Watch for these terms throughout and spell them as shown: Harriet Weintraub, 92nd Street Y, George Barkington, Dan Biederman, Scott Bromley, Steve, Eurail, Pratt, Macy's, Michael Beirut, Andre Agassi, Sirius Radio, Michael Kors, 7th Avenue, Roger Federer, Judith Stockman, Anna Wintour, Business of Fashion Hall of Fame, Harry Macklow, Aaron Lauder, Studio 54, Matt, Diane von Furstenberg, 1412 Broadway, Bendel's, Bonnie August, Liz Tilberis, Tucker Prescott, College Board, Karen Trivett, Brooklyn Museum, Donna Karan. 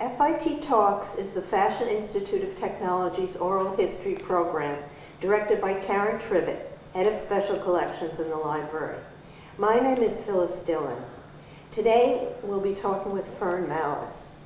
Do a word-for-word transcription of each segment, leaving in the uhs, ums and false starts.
F I T Talks is the Fashion Institute of Technology's oral history program, directed by Karen Trivett, Head of Special Collections in the Library. My name is Phyllis Dillon. Today we'll be talking with Fern Mallis.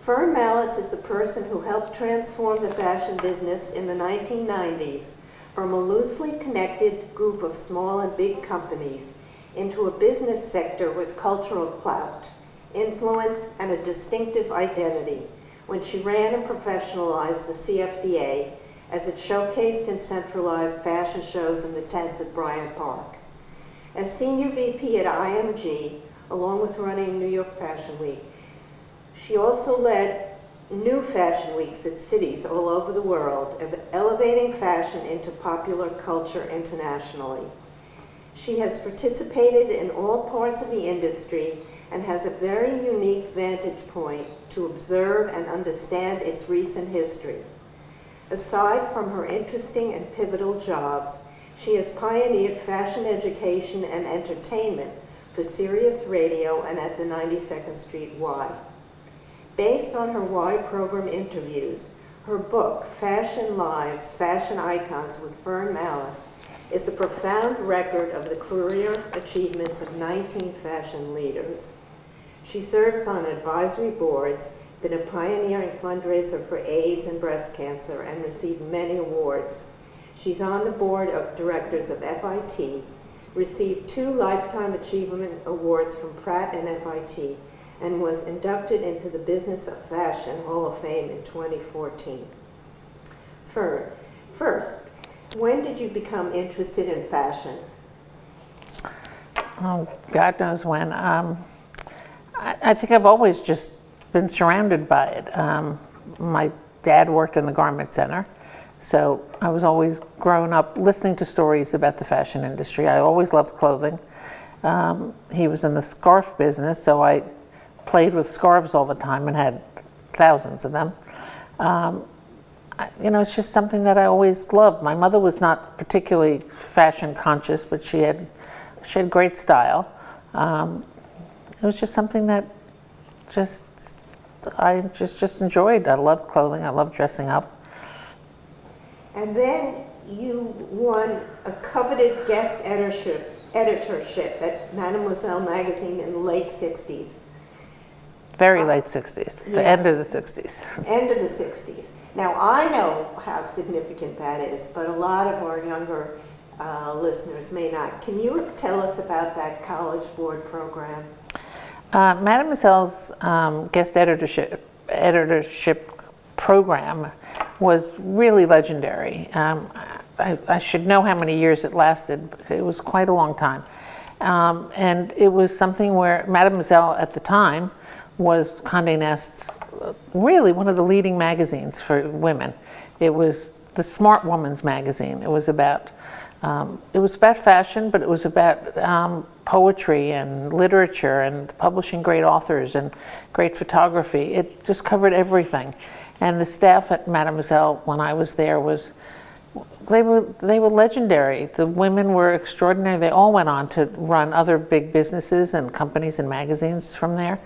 Fern Mallis is the person who helped transform the fashion business in the nineteen nineties from a loosely connected group of small and big companies into a business sector with cultural clout, influence, and a distinctive identity when she ran and professionalized the C F D A as it showcased and centralized fashion shows in the tents at Bryant Park. As Senior V P at I M G, along with running New York Fashion Week, she also led new fashion weeks at cities all over the world, elevating fashion into popular culture internationally. She has participated in all parts of the industry and has a very unique vantage point to observe and understand its recent history. Aside from her interesting and pivotal jobs, she has pioneered fashion education and entertainment for Sirius Radio and at the ninety-second Street Y. Based on her Y program interviews, her book, Fashion Lives, Fashion Icons with Fern Mallis, is a profound record of the career achievements of nineteen fashion leaders. She serves on advisory boards, been a pioneering fundraiser for AIDS and breast cancer, and received many awards. She's on the board of directors of F I T, received two Lifetime Achievement Awards from Pratt and F I T, and was inducted into the Business of Fashion Hall of Fame in twenty fourteen. Fern, first, when did you become interested in fashion? Oh, God knows when. Um, I, I think I've always just been surrounded by it. Um, my dad worked in the garment center, so I was always growing up listening to stories about the fashion industry. I always loved clothing. Um, he was in the scarf business, so I played with scarves all the time and had thousands of them. Um, I, you know, it's just something that I always loved. My mother was not particularly fashion conscious, but she had, she had great style. Um, it was just something that just I just, just enjoyed. I love clothing. I love dressing up. And then you won a coveted guest editorship, editorship at Mademoiselle magazine in the late sixties. Very uh, late sixties. Yeah. The end of the sixties. End of the sixties. Now, I know how significant that is, but a lot of our younger uh, listeners may not. Can you tell us about that College Board program? Uh, Mademoiselle's um, guest editorship, editorship program was really legendary. Um, I, I should know how many years it lasted, but it was quite a long time. Um, and it was something where Mademoiselle at the time was Condé Nast's, really one of the leading magazines for women. It was the Smart Woman's magazine. It was about Um, it was about fashion, but it was about um, poetry and literature and publishing great authors and great photography. It just covered everything. And the staff at Mademoiselle, when I was there, was they were they were legendary. The women were extraordinary. They all went on to run other big businesses and companies and magazines from there.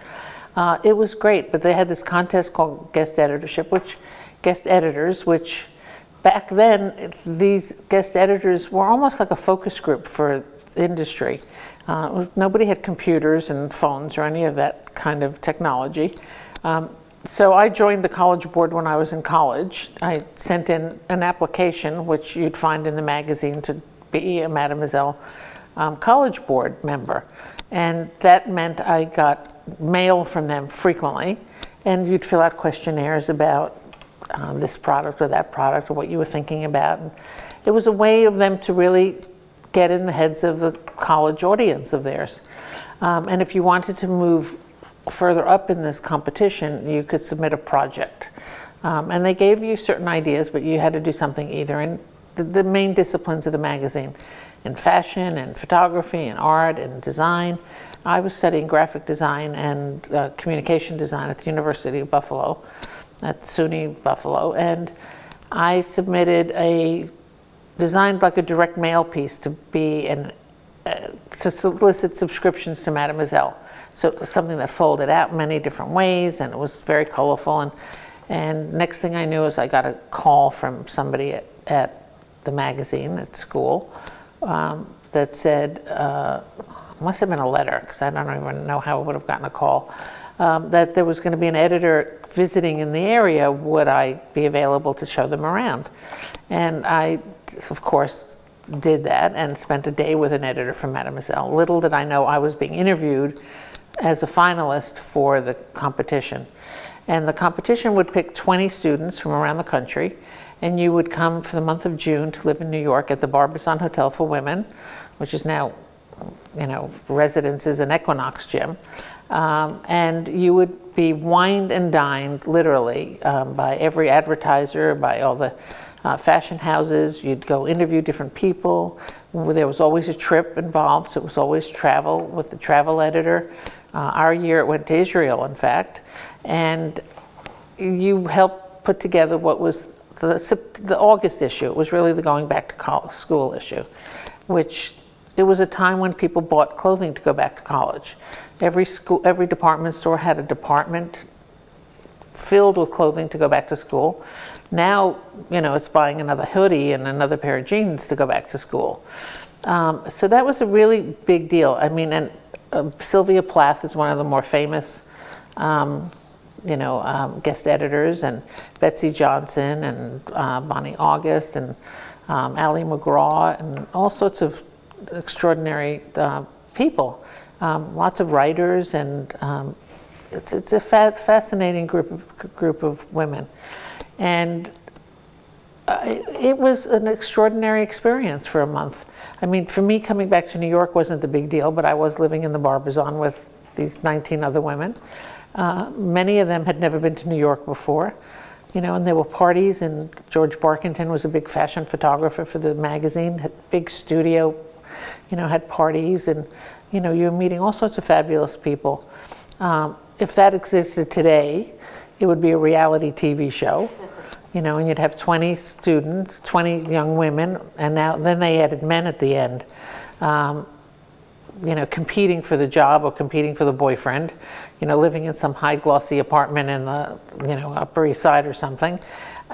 Uh, it was great, but they had this contest called guest editorship, which guest editors, which back then, these guest editors were almost like a focus group for the industry. Uh, was, nobody had computers and phones or any of that kind of technology. Um, so I joined the College Board when I was in college. I sent in an application, which you'd find in the magazine, to be a Mademoiselle um, College Board member. And that meant I got mail from them frequently, and you'd fill out questionnaires about Um, this product or that product or what you were thinking about. And it was a way of them to really get in the heads of the college audience of theirs. Um, and if you wanted to move further up in this competition, you could submit a project. Um, and they gave you certain ideas, but you had to do something either in the, the main disciplines of the magazine, in fashion and photography and art and design. I was studying graphic design and uh, communication design at the University of Buffalo, at SUNY Buffalo, and I submitted a, designed like a direct mail piece to be an, uh, to solicit subscriptions to Mademoiselle. so it was something that folded out many different ways, and it was very colorful. And and next thing I knew is I got a call from somebody at, at the magazine at school um, that said, uh, must have been a letter, because I don't even know how I would have gotten a call, um, that there was going to be an editor visiting in the area. Would I be available to show them around? And I, of course, did that and spent a day with an editor from Mademoiselle. Little did I know I was being interviewed as a finalist for the competition. And the competition would pick twenty students from around the country, and you would come for the month of June to live in New York at the Barbizon Hotel for Women, which is now, you know, Residences and Equinox Gym. Um, and you would be wined and dined, literally, um, by every advertiser, by all the uh, fashion houses. You'd go interview different people. There was always a trip involved, so it was always travel with the travel editor. Uh, our year it went to Israel, in fact. And you helped put together what was the, the August issue. It was really the going back to college, school issue, which it was a time when people bought clothing to go back to college. Every school, every department store had a department filled with clothing to go back to school. Now, you know, it's buying another hoodie and another pair of jeans to go back to school. Um, so that was a really big deal. I mean, and uh, Sylvia Plath is one of the more famous um, you know, um, guest editors, and Betsy Johnson, and uh, Bonnie August, and um, Ali MacGraw, and all sorts of extraordinary uh, people. Um, lots of writers, and um, it's, it's a fa fascinating group of, group of women. And uh, it, it was an extraordinary experience for a month. I mean, for me, coming back to New York wasn't the big deal, but I was living in the Barbizon with these nineteen other women. Uh, many of them had never been to New York before, you know, and there were parties, and George Barkington was a big fashion photographer for the magazine, had a big studio, you know, had parties, and, you know, you were meeting all sorts of fabulous people. Um, if that existed today, it would be a reality T V show, you know, and you'd have twenty students, twenty young women, and now then they added men at the end, um, you know, competing for the job or competing for the boyfriend, you know, living in some high glossy apartment in the, you know, Upper East Side or something,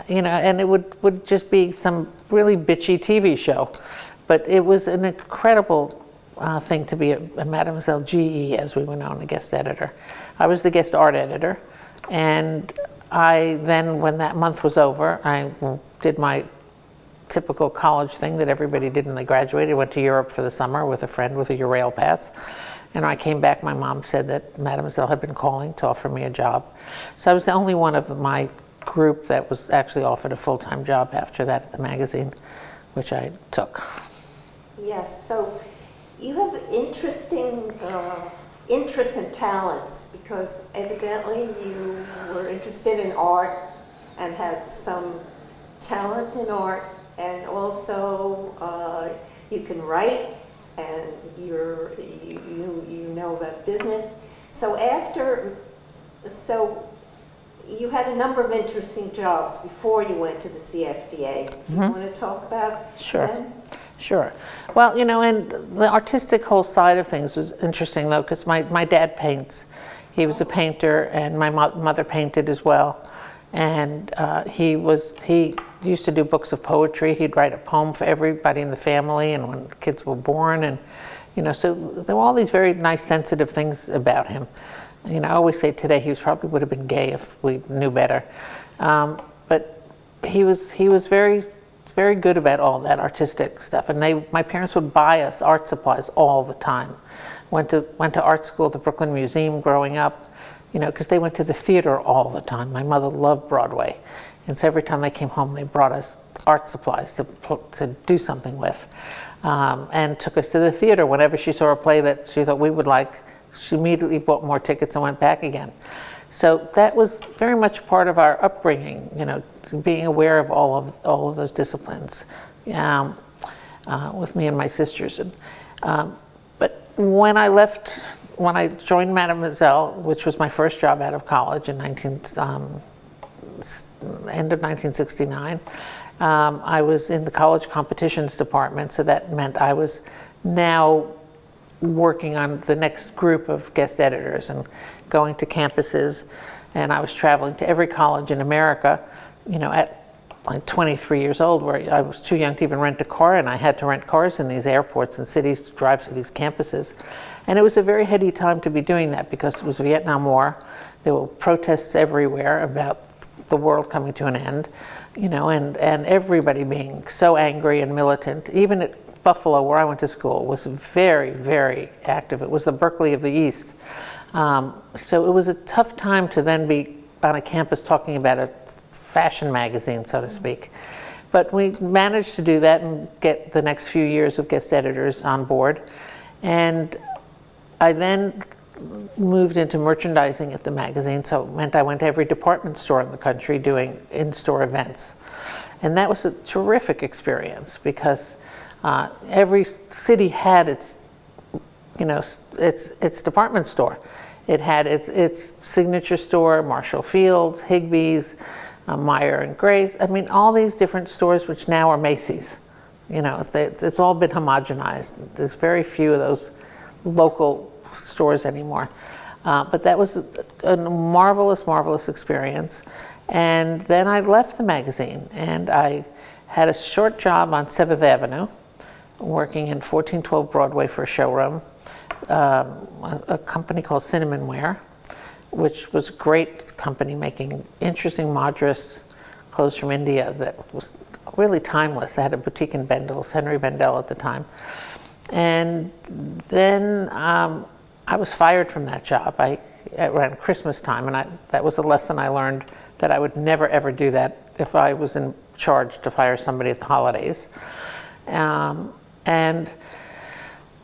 you know, and it would, would just be some really bitchy T V show. But it was an incredible Uh, thing to be a, a Mademoiselle G E, as we went on, a guest editor. I was the guest art editor, and I then, when that month was over, I did my typical college thing that everybody did when they graduated. Went to Europe for the summer with a friend with a Eurail pass, and when I came back, my mom said that Mademoiselle had been calling to offer me a job. So I was the only one of my group that was actually offered a full-time job after that at the magazine, which I took. Yes, so you have interesting uh, interests and talents, because evidently you were interested in art and had some talent in art, and also uh, you can write, and you're, you, you, you know about business. So after, so you had a number of interesting jobs before you went to the C F D A. Mm-hmm. You want to talk about sure. them? Sure. Well, you know, and the artistic whole side of things was interesting, though, because my, my dad paints. He was a painter, and my mo mother painted as well. And uh, he was, he used to do books of poetry. He'd write a poem for everybody in the family, and when kids were born, and, you know, so there were all these very nice, sensitive things about him. You know, I always say today he was probably would have been gay if we knew better. Um, but he was, he was very... very good about all that artistic stuff, and they, my parents would buy us art supplies all the time. Went to went to art school at the Brooklyn Museum growing up, you know, because they went to the theater all the time. My mother loved Broadway, and so every time they came home, they brought us art supplies to to do something with, um, and took us to the theater whenever she saw a play that she thought we would like. She immediately bought more tickets and went back again. So that was very much part of our upbringing, you know, being aware of all of all of those disciplines, um, uh, with me and my sisters. And um, but when I left, when I joined Mademoiselle, which was my first job out of college in nineteen um, end of nineteen sixty-nine, um, I was in the college competitions department. So that meant I was now working on the next group of guest editors and going to campuses. And I was traveling to every college in America, you know, at like twenty-three years old, where I was too young to even rent a car, and I had to rent cars in these airports and cities to drive to these campuses. And it was a very heady time to be doing that, because it was the Vietnam War. There were protests everywhere about the world coming to an end, you know, and, and everybody being so angry and militant. Even at Buffalo, where I went to school, was very, very active. It was the Berkeley of the East. Um, so it was a tough time to then be on a campus talking about a fashion magazine, so to speak. But we managed to do that and get the next few years of guest editors on board. And I then moved into merchandising at the magazine, so it meant I went to every department store in the country doing in-store events. And that was a terrific experience, because Uh, every city had its, you know, its its department store. It had its its signature store, Marshall Field's, Higbee's, uh, Meyer and Gray's. I mean, all these different stores, which now are Macy's. You know, they, it's all been homogenized. There's very few of those local stores anymore. Uh, but that was a, a marvelous, marvelous experience. And then I left the magazine, and I had a short job on seventh avenue. Working in fourteen twelve Broadway for a showroom, um, a, a company called Cinnamon Ware, which was a great company making interesting madras, clothes from India that was really timeless. They had a boutique in Bendel's, Henry Bendel at the time. And then um, I was fired from that job I, around Christmas time, and I, that was a lesson I learned, that I would never ever do that if I was in charge to fire somebody at the holidays. Um, And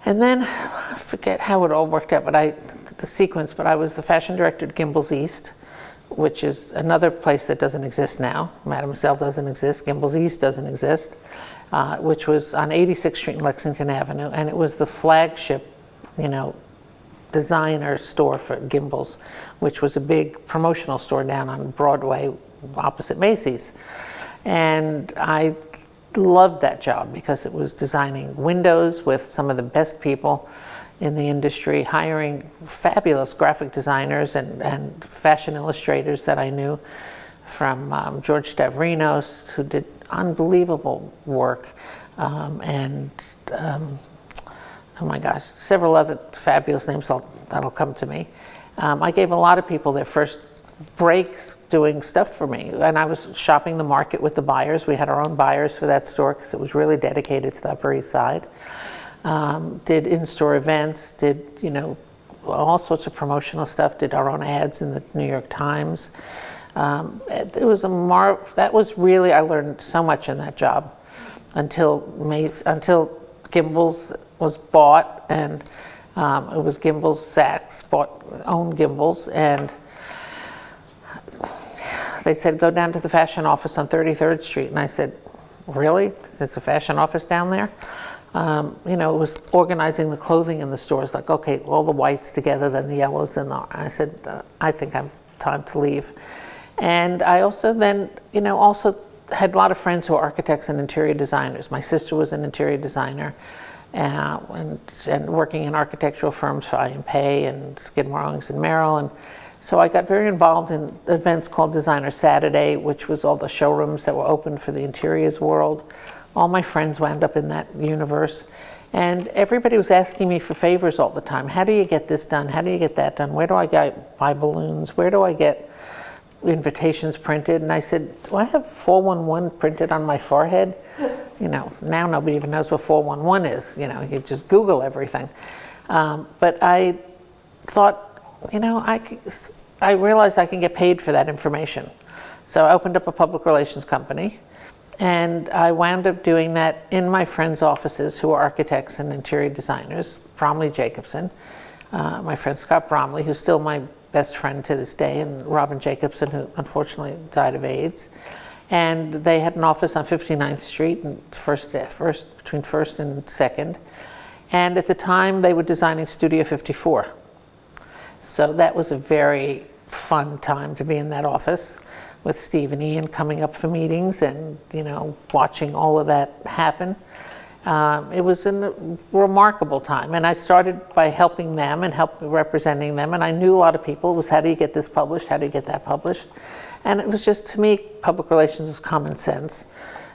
and then, I forget how it all worked out, but I, the sequence, but I was the fashion director at Gimbel's East, which is another place that doesn't exist now. Mademoiselle doesn't exist, Gimbel's East doesn't exist, uh, which was on eighty-sixth street and Lexington Avenue, and it was the flagship, you know, designer store for Gimbel's, which was a big promotional store down on Broadway opposite Macy's. And I loved that job, because it was designing windows with some of the best people in the industry, hiring fabulous graphic designers and, and fashion illustrators that I knew from um, George Stavrinos, who did unbelievable work, um, and um, oh my gosh, several other fabulous names that'll, that'll come to me. Um, I gave a lot of people their first breaks doing stuff for me, and I was shopping the market with the buyers. We had our own buyers for that store, because it was really dedicated to the Upper East Side. Um, did in-store events, did, you know, all sorts of promotional stuff, did our own ads in the New York Times. Um, it, it was a mar that was really, I learned so much in that job, until Mace, until Gimbel's was bought, and um, it was Gimbel's, Saks bought, owned Gimbel's, and they said, go down to the fashion office on thirty-third street. And I said, really? There's a fashion office down there? Um, you know, it was organizing the clothing in the stores, like, okay, all the whites together, then the yellows, then the, I said, uh, I think I'm time to leave. And I also then, you know, also had a lot of friends who are architects and interior designers. My sister was an interior designer, uh, and, and working in architectural firms for I M Pei and Skidmore, Owings and Merrill. And so I got very involved in events called Designer Saturday, which was all the showrooms that were open for the interiors world. All my friends wound up in that universe. And everybody was asking me for favors all the time. How do you get this done? How do you get that done? Where do I get, buy balloons? Where do I get invitations printed? And I said, do I have four one one printed on my forehead? You know, now nobody even knows what four one one is. You know, you just Google everything. Um, but I thought, you know, I, I realized I can get paid for that information. So I opened up a public relations company, and I wound up doing that in my friends' offices, who are architects and interior designers, Bromley Jacobson, uh, my friend Scott Bromley, who's still my best friend to this day, and Robin Jacobson, who unfortunately died of AIDS. And they had an office on fifty-ninth street, and first, first, between first and second. And at the time, they were designing Studio fifty-four. So that was a very fun time to be in that office with Steve and Ian coming up for meetings and, you know, watching all of that happen. Um, it was a remarkable time, and I started by helping them and help representing them, and I knew a lot of people. It was, how do you get this published, how do you get that published? And it was just, to me, public relations was common sense.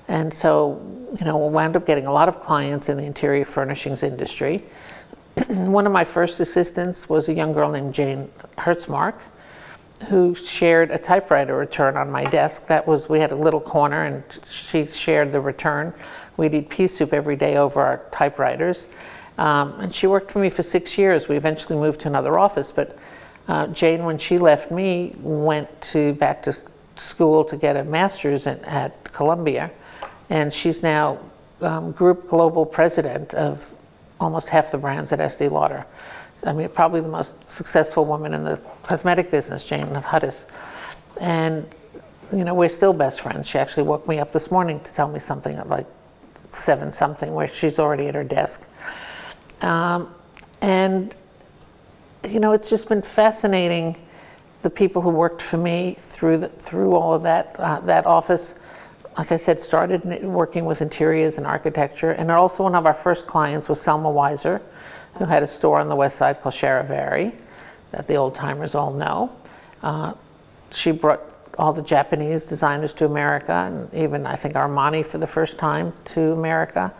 And so, you know, we wound up getting a lot of clients in the interior furnishings industry. One of my first assistants was a young girl named Jane Hertzmark, who shared a typewriter return on my desk. That was, we had a little corner and she shared the return. We'd eat pea soup every day over our typewriters. Um, and she worked for me for six years. We eventually moved to another office, but uh, Jane, when she left me, went to back to school to get a master's in, at Columbia. And she's now um, group global president of almost half the brands at S D Lauder. I mean, probably the most successful woman in the cosmetic business, Jane Hudis. And, you know, we're still best friends. She actually woke me up this morning to tell me something at like seven something, where she's already at her desk. Um, and, you know, it's just been fascinating, the people who worked for me through the, through all of that, uh, that office. Like I said, started working with interiors and architecture. And also one of our first clients was Selma Weiser, who had a store on the west side called Charivari, that the old-timers all know. Uh, she brought all the Japanese designers to America, and even, I think, Armani for the first time to America.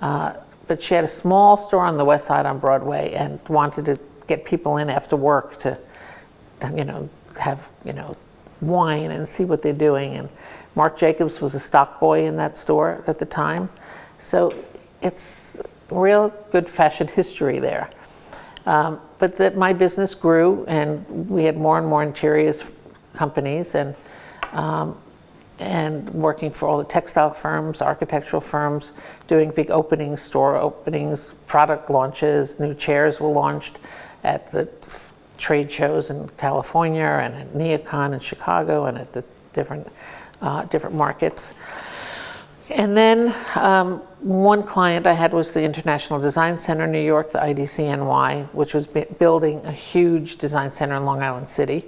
Uh, but she had a small store on the west side on Broadway and wanted to get people in after work to, you know, have, you know, wine and see what they're doing. And Marc Jacobs was a stock boy in that store at the time. So it's real good fashion history there. Um, but that my business grew, and we had more and more interiors companies, and um, and working for all the textile firms, architectural firms, doing big openings, store openings, product launches. New chairs were launched at the trade shows in California and at NeoCon in Chicago and at the different uh, different markets. And then um, one client I had was the International Design Center in New York, the I D C N Y, which was building a huge design center in Long Island City.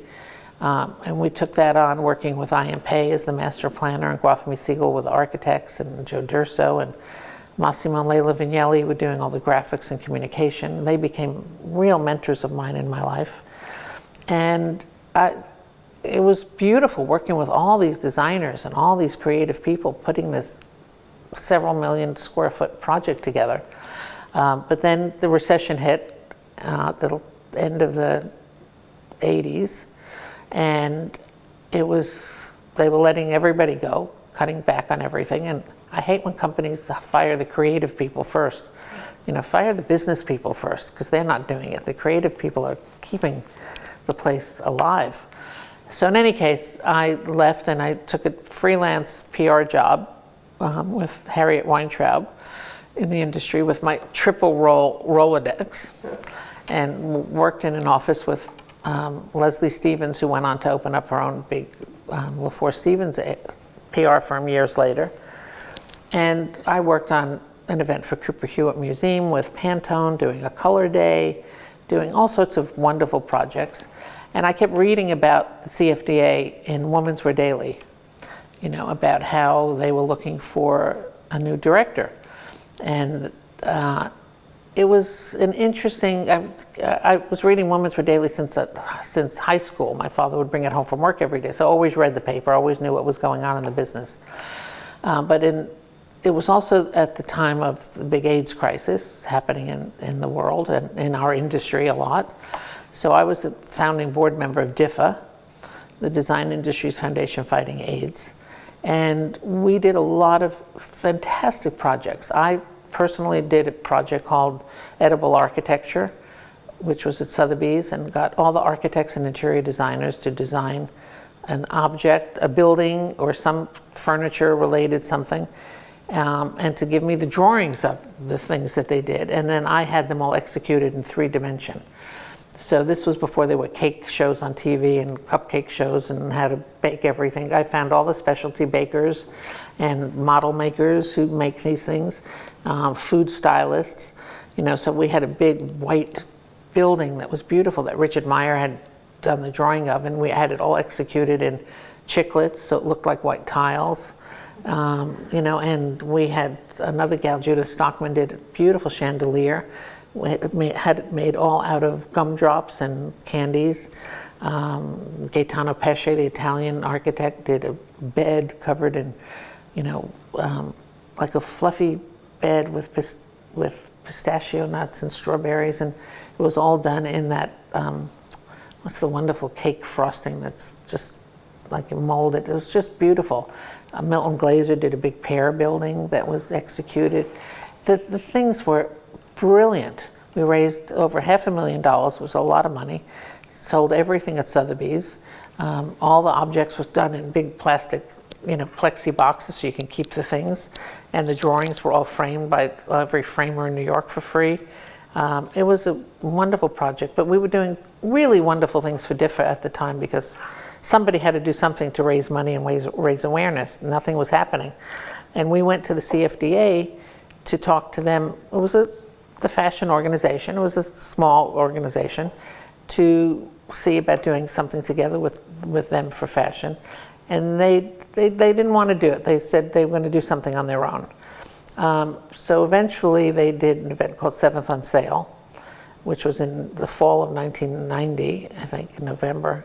Um, and we took that on, working with I M Pei as the master planner, and Guafami Siegel with architects, and Joe Durso and Massimo and Leila Vignelli were doing all the graphics and communication. They became real mentors of mine in my life. And I, it was beautiful working with all these designers and all these creative people putting this several million square foot project together. Um, but then the recession hit uh, at the end of the eighties, and it was, they were letting everybody go, cutting back on everything. And I hate when companies fire the creative people first. You know, fire the business people first, because they're not doing it. The creative people are keeping the place alive. So in any case, I left and I took a freelance P R job um, with Harriet Weintraub in the industry with my triple role Rolodex, and worked in an office with um, Leslie Stevens, who went on to open up her own big um, LaFour Stevens P R firm years later. And I worked on an event for Cooper Hewitt Museum with Pantone, doing a color day, doing all sorts of wonderful projects. And I kept reading about the C F D A in Women's Wear Daily, you know, about how they were looking for a new director. And uh, it was an interesting, I, I was reading Women's Wear Daily since, uh, since high school. My father would bring it home from work every day, so I always read the paper, always knew what was going on in the business. Uh, but in It was also at the time of the big AIDS crisis happening in, in the world and in our industry a lot. So I was a founding board member of D I F A, the Design Industries Foundation Fighting AIDS. And we did a lot of fantastic projects. I personally did a project called Edible Architecture, which was at Sotheby's, and got all the architects and interior designers to design an object, a building, or some furniture related something. Um, and to give me the drawings of the things that they did, and then I had them all executed in three dimension. So this was before there were cake shows on T V and cupcake shows and how to bake everything. I found all the specialty bakers and model makers who make these things, um, food stylists, you know. So we had a big white building that was beautiful that Richard Meyer had done the drawing of, and we had it all executed in chiclets, so it looked like white tiles. Um, you know, and we had another gal, Judith Stockman, did a beautiful chandelier. We had it made all out of gumdrops and candies. Um, Gaetano Pesce, the Italian architect, did a bed covered in, you know, um, like a fluffy bed with pist with pistachio nuts and strawberries, and it was all done in that, um, what's the wonderful cake frosting that's just like molded. It was just beautiful. Uh, Milton Glaser did a big pear building that was executed. The, the things were brilliant. We raised over half a million dollars, was a lot of money. Sold everything at Sotheby's. Um, all the objects was done in big plastic, you know, plexi boxes so you can keep the things. And the drawings were all framed by every framer in New York for free. Um, it was a wonderful project, but we were doing really wonderful things for D I F A at the time because somebody had to do something to raise money and raise, raise awareness. Nothing was happening. And we went to the C F D A to talk to them. It was a, the fashion organization. It was a small organization, to see about doing something together with, with them for fashion. And they, they, they didn't want to do it. They said they were going to do something on their own. Um, so eventually they did an event called seventh on Sale, which was in the fall of nineteen ninety, I think, in November.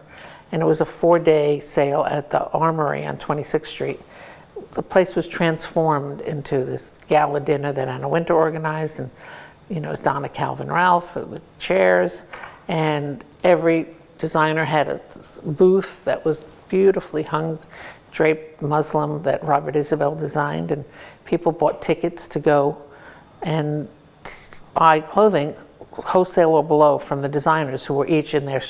And it was a four-day sale at the Armory on twenty-sixth street. The place was transformed into this gala dinner that Anna Winter organized, and, you know, it was Donna Calvin Ralph with chairs, and every designer had a booth that was beautifully hung, draped muslin that Robert Isabel designed, and people bought tickets to go and buy clothing, wholesale or below, from the designers who were each in their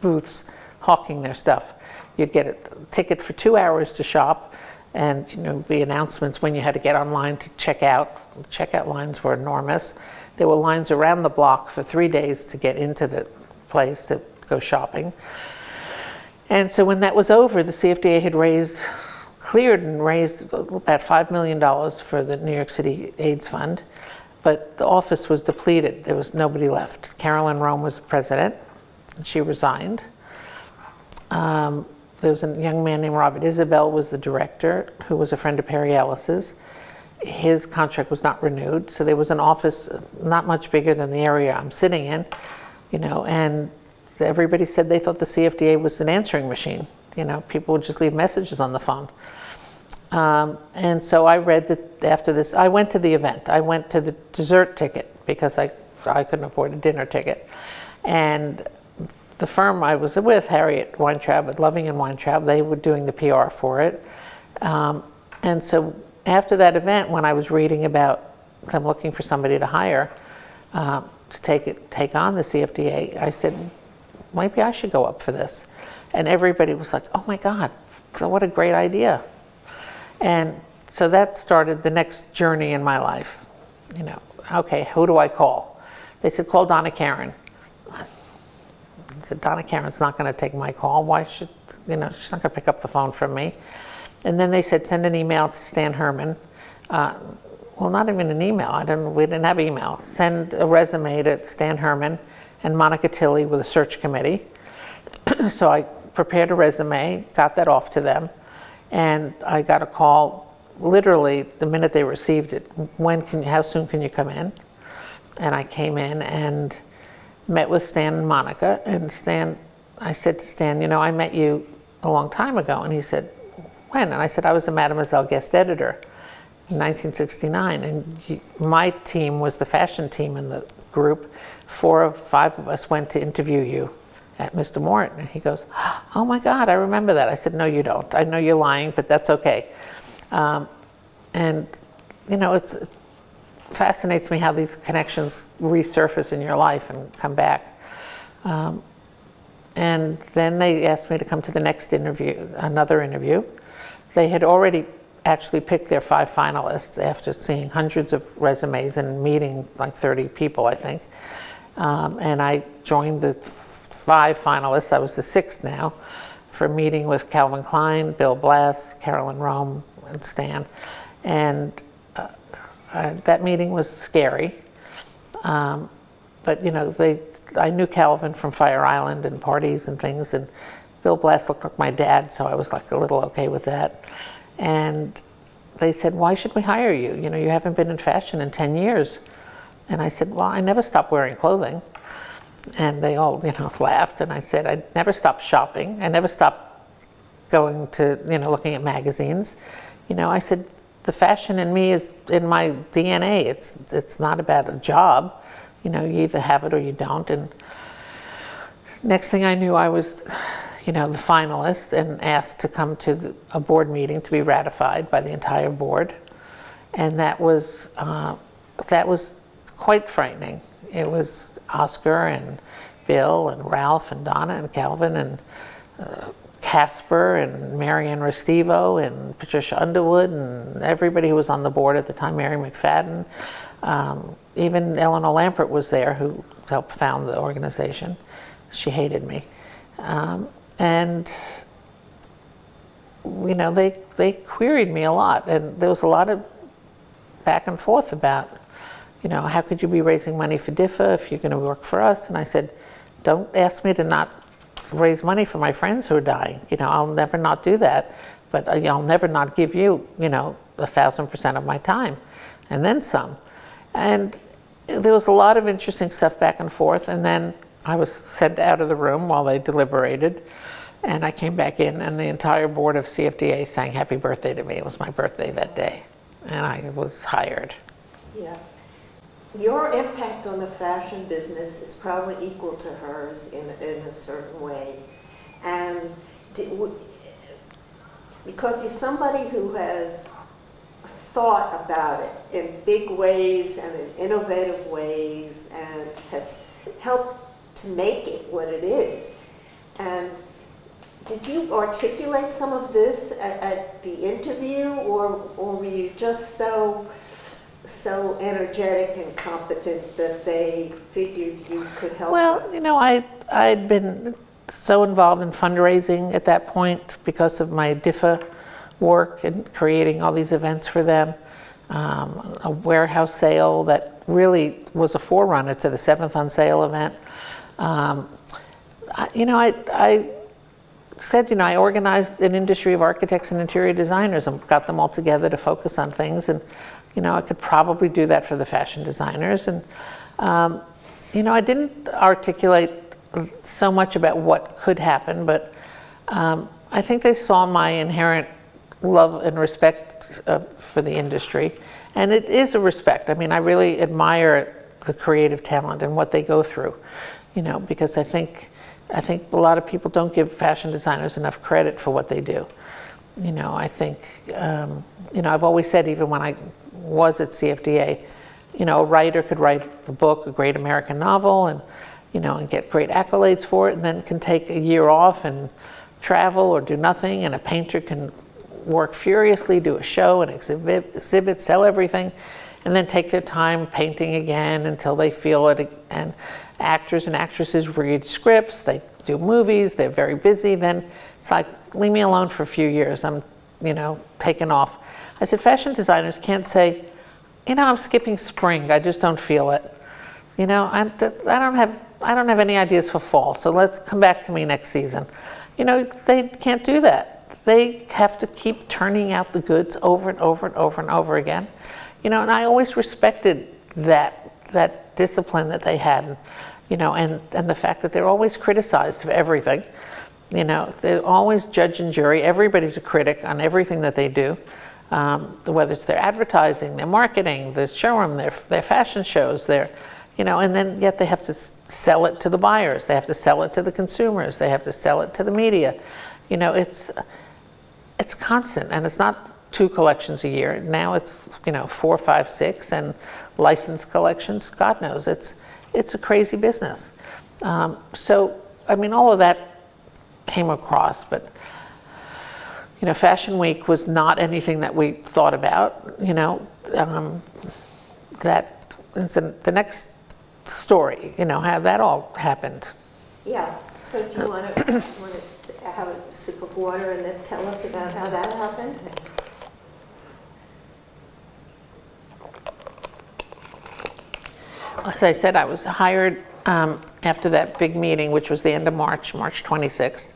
booths hawking their stuff. You'd get a ticket for two hours to shop, and, you know, the announcements when you had to get online to check out. The checkout lines were enormous. There were lines around the block for three days to get into the place to go shopping. And so when that was over, the C F D A had raised, cleared and raised about five million dollars for the New York City AIDS Fund, but the office was depleted. There was nobody left. Carolyn Rome was the president, and she resigned. Um, there was a young man named Robert Isabel was the director, who was a friend of Perry Ellis's. His contract was not renewed, so there was an office not much bigger than the area I'm sitting in, you know, and everybody said they thought the C F D A was an answering machine. You know, people would just leave messages on the phone. Um, and so I read that after this, I went to the event. I went to the dessert ticket because I, I couldn't afford a dinner ticket. And the firm I was with, Harriet Weintraub at Loving and Weintraub, they were doing the P R for it. Um, and so after that event, when I was reading about them looking for somebody to hire uh, to take it, take on the C F D A, I said, maybe I should go up for this. And everybody was like, oh my God, so what a great idea. And so that started the next journey in my life. You know, okay, who do I call? They said, call Donna Karan. I said, Donna Karen's not going to take my call. Why should, you know, she's not going to pick up the phone from me. And then they said, send an email to Stan Herman. Uh, well, not even an email. I didn't, we didn't have email. Send a resume to Stan Herman and Monica Tilley with a search committee. So I prepared a resume, got that off to them, and I got a call literally the minute they received it. When can, how soon can you come in? And I came in and met with Stan and Monica, and Stan, I said to Stan, you know, I met you a long time ago. And he said, when? And I said, I was a Mademoiselle guest editor in nineteen sixty-nine, and he, my team was the fashion team in the group. Four of five of us went to interview you at Mister Morton. And he goes, oh my God, I remember that. I said, no, you don't. I know you're lying, but that's okay. Um, and, you know, it's, fascinates me how these connections resurface in your life and come back. Um, and then they asked me to come to the next interview, another interview. They had already actually picked their five finalists after seeing hundreds of resumes and meeting like thirty people, I think. Um, and I joined the five finalists. I was the sixth now, for meeting with Calvin Klein, Bill Blass, Carolyn Rome, and Stan. And Uh, that meeting was scary, um, but you know, they, I knew Calvin from Fire Island and parties and things, and Bill Blass looked like my dad, so I was like a little okay with that. And they said, why should we hire you? You know, you haven't been in fashion in ten years. And I said, well, I never stopped wearing clothing. And they all, you know, laughed. And I said, I never stopped shopping. I never stopped going to, you know, looking at magazines. You know, I said, the fashion in me is in my D N A. It's, it's not about a job. You know, you either have it or you don't. And next thing I knew, I was, you know, the finalist and asked to come to the, a board meeting to be ratified by the entire board. And that was, uh, that was quite frightening. It was Oscar and Bill and Ralph and Donna and Calvin and uh, Casper and Marianne Restivo and Patricia Underwood and everybody who was on the board at the time, Mary McFadden. Um, even Eleanor Lampert was there, who helped found the organization. She hated me. Um, and, you know, they, they queried me a lot. And there was a lot of back and forth about, you know, how could you be raising money for D I F A if you're going to work for us? And I said, don't ask me to not raise money for my friends who are dying. You know, I'll never not do that. But I'll never not give you, you know, a thousand percent of my time. And then some. And there was a lot of interesting stuff back and forth. And then I was sent out of the room while they deliberated, and I came back in, and the entire board of C F D A sang happy birthday to me. It was my birthday that day, and I was hired. Yeah. Your impact on the fashion business is probably equal to hers in, in a certain way. And did, w because you're somebody who has thought about it in big ways and in innovative ways and has helped to make it what it is. And did you articulate some of this at, at the interview, or, or were you just so so energetic and competent that they figured you could help? Well, them? you know, I, I'd been so involved in fundraising at that point because of my D I F A work and creating all these events for them. Um, a warehouse sale that really was a forerunner to the seventh on Sale event. Um, I, you know, I, I said, you know, I organized an industry of architects and interior designers and got them all together to focus on things. And, you know, I could probably do that for the fashion designers. And, um, you know, I didn't articulate so much about what could happen, but um, I think they saw my inherent love and respect uh, for the industry. And it is a respect. I mean, I really admire the creative talent and what they go through. You know, because I think, I think a lot of people don't give fashion designers enough credit for what they do. You know, I think, um, you know, I've always said, even when I was at C F D A, you know, a writer could write the book, a great American novel, and, you know, and get great accolades for it, and then can take a year off and travel or do nothing, and a painter can work furiously, do a show, and exhibit, exhibit sell everything, and then take their time painting again until they feel it. And actors and actresses read scripts, they do movies, they're very busy. Then it's like, leave me alone for a few years, I'm, you know, taken off. I said, fashion designers can't say, you know, I'm skipping spring, I just don't feel it. You know, I, I, don't have, I don't have any ideas for fall, so let's come back to me next season. You know, they can't do that. They have to keep turning out the goods over and over and over and over again. You know, and I always respected that, that discipline that they had, and, you know, and, and the fact that they're always criticized for everything. You know, they're always judge and jury. Everybody's a critic on everything that they do, um, whether it's their advertising, their marketing, their showroom, their, their fashion shows, their, you know, and then yet they have to sell it to the buyers. They have to sell it to the consumers. They have to sell it to the media. You know, it's, it's constant, and it's not two collections a year. Now it's, you know, four, five, six, and licensed collections, God knows. It's, it's a crazy business. Um, so, I mean, all of that came across, but, you know, Fashion Week was not anything that we thought about, you know. Um, that is the, the next story, you know, how that all happened. Yeah, so do you want to have a sip of water and then tell us about how that happened? As I said, I was hired um, after that big meeting, which was the end of March, March twenty-sixth.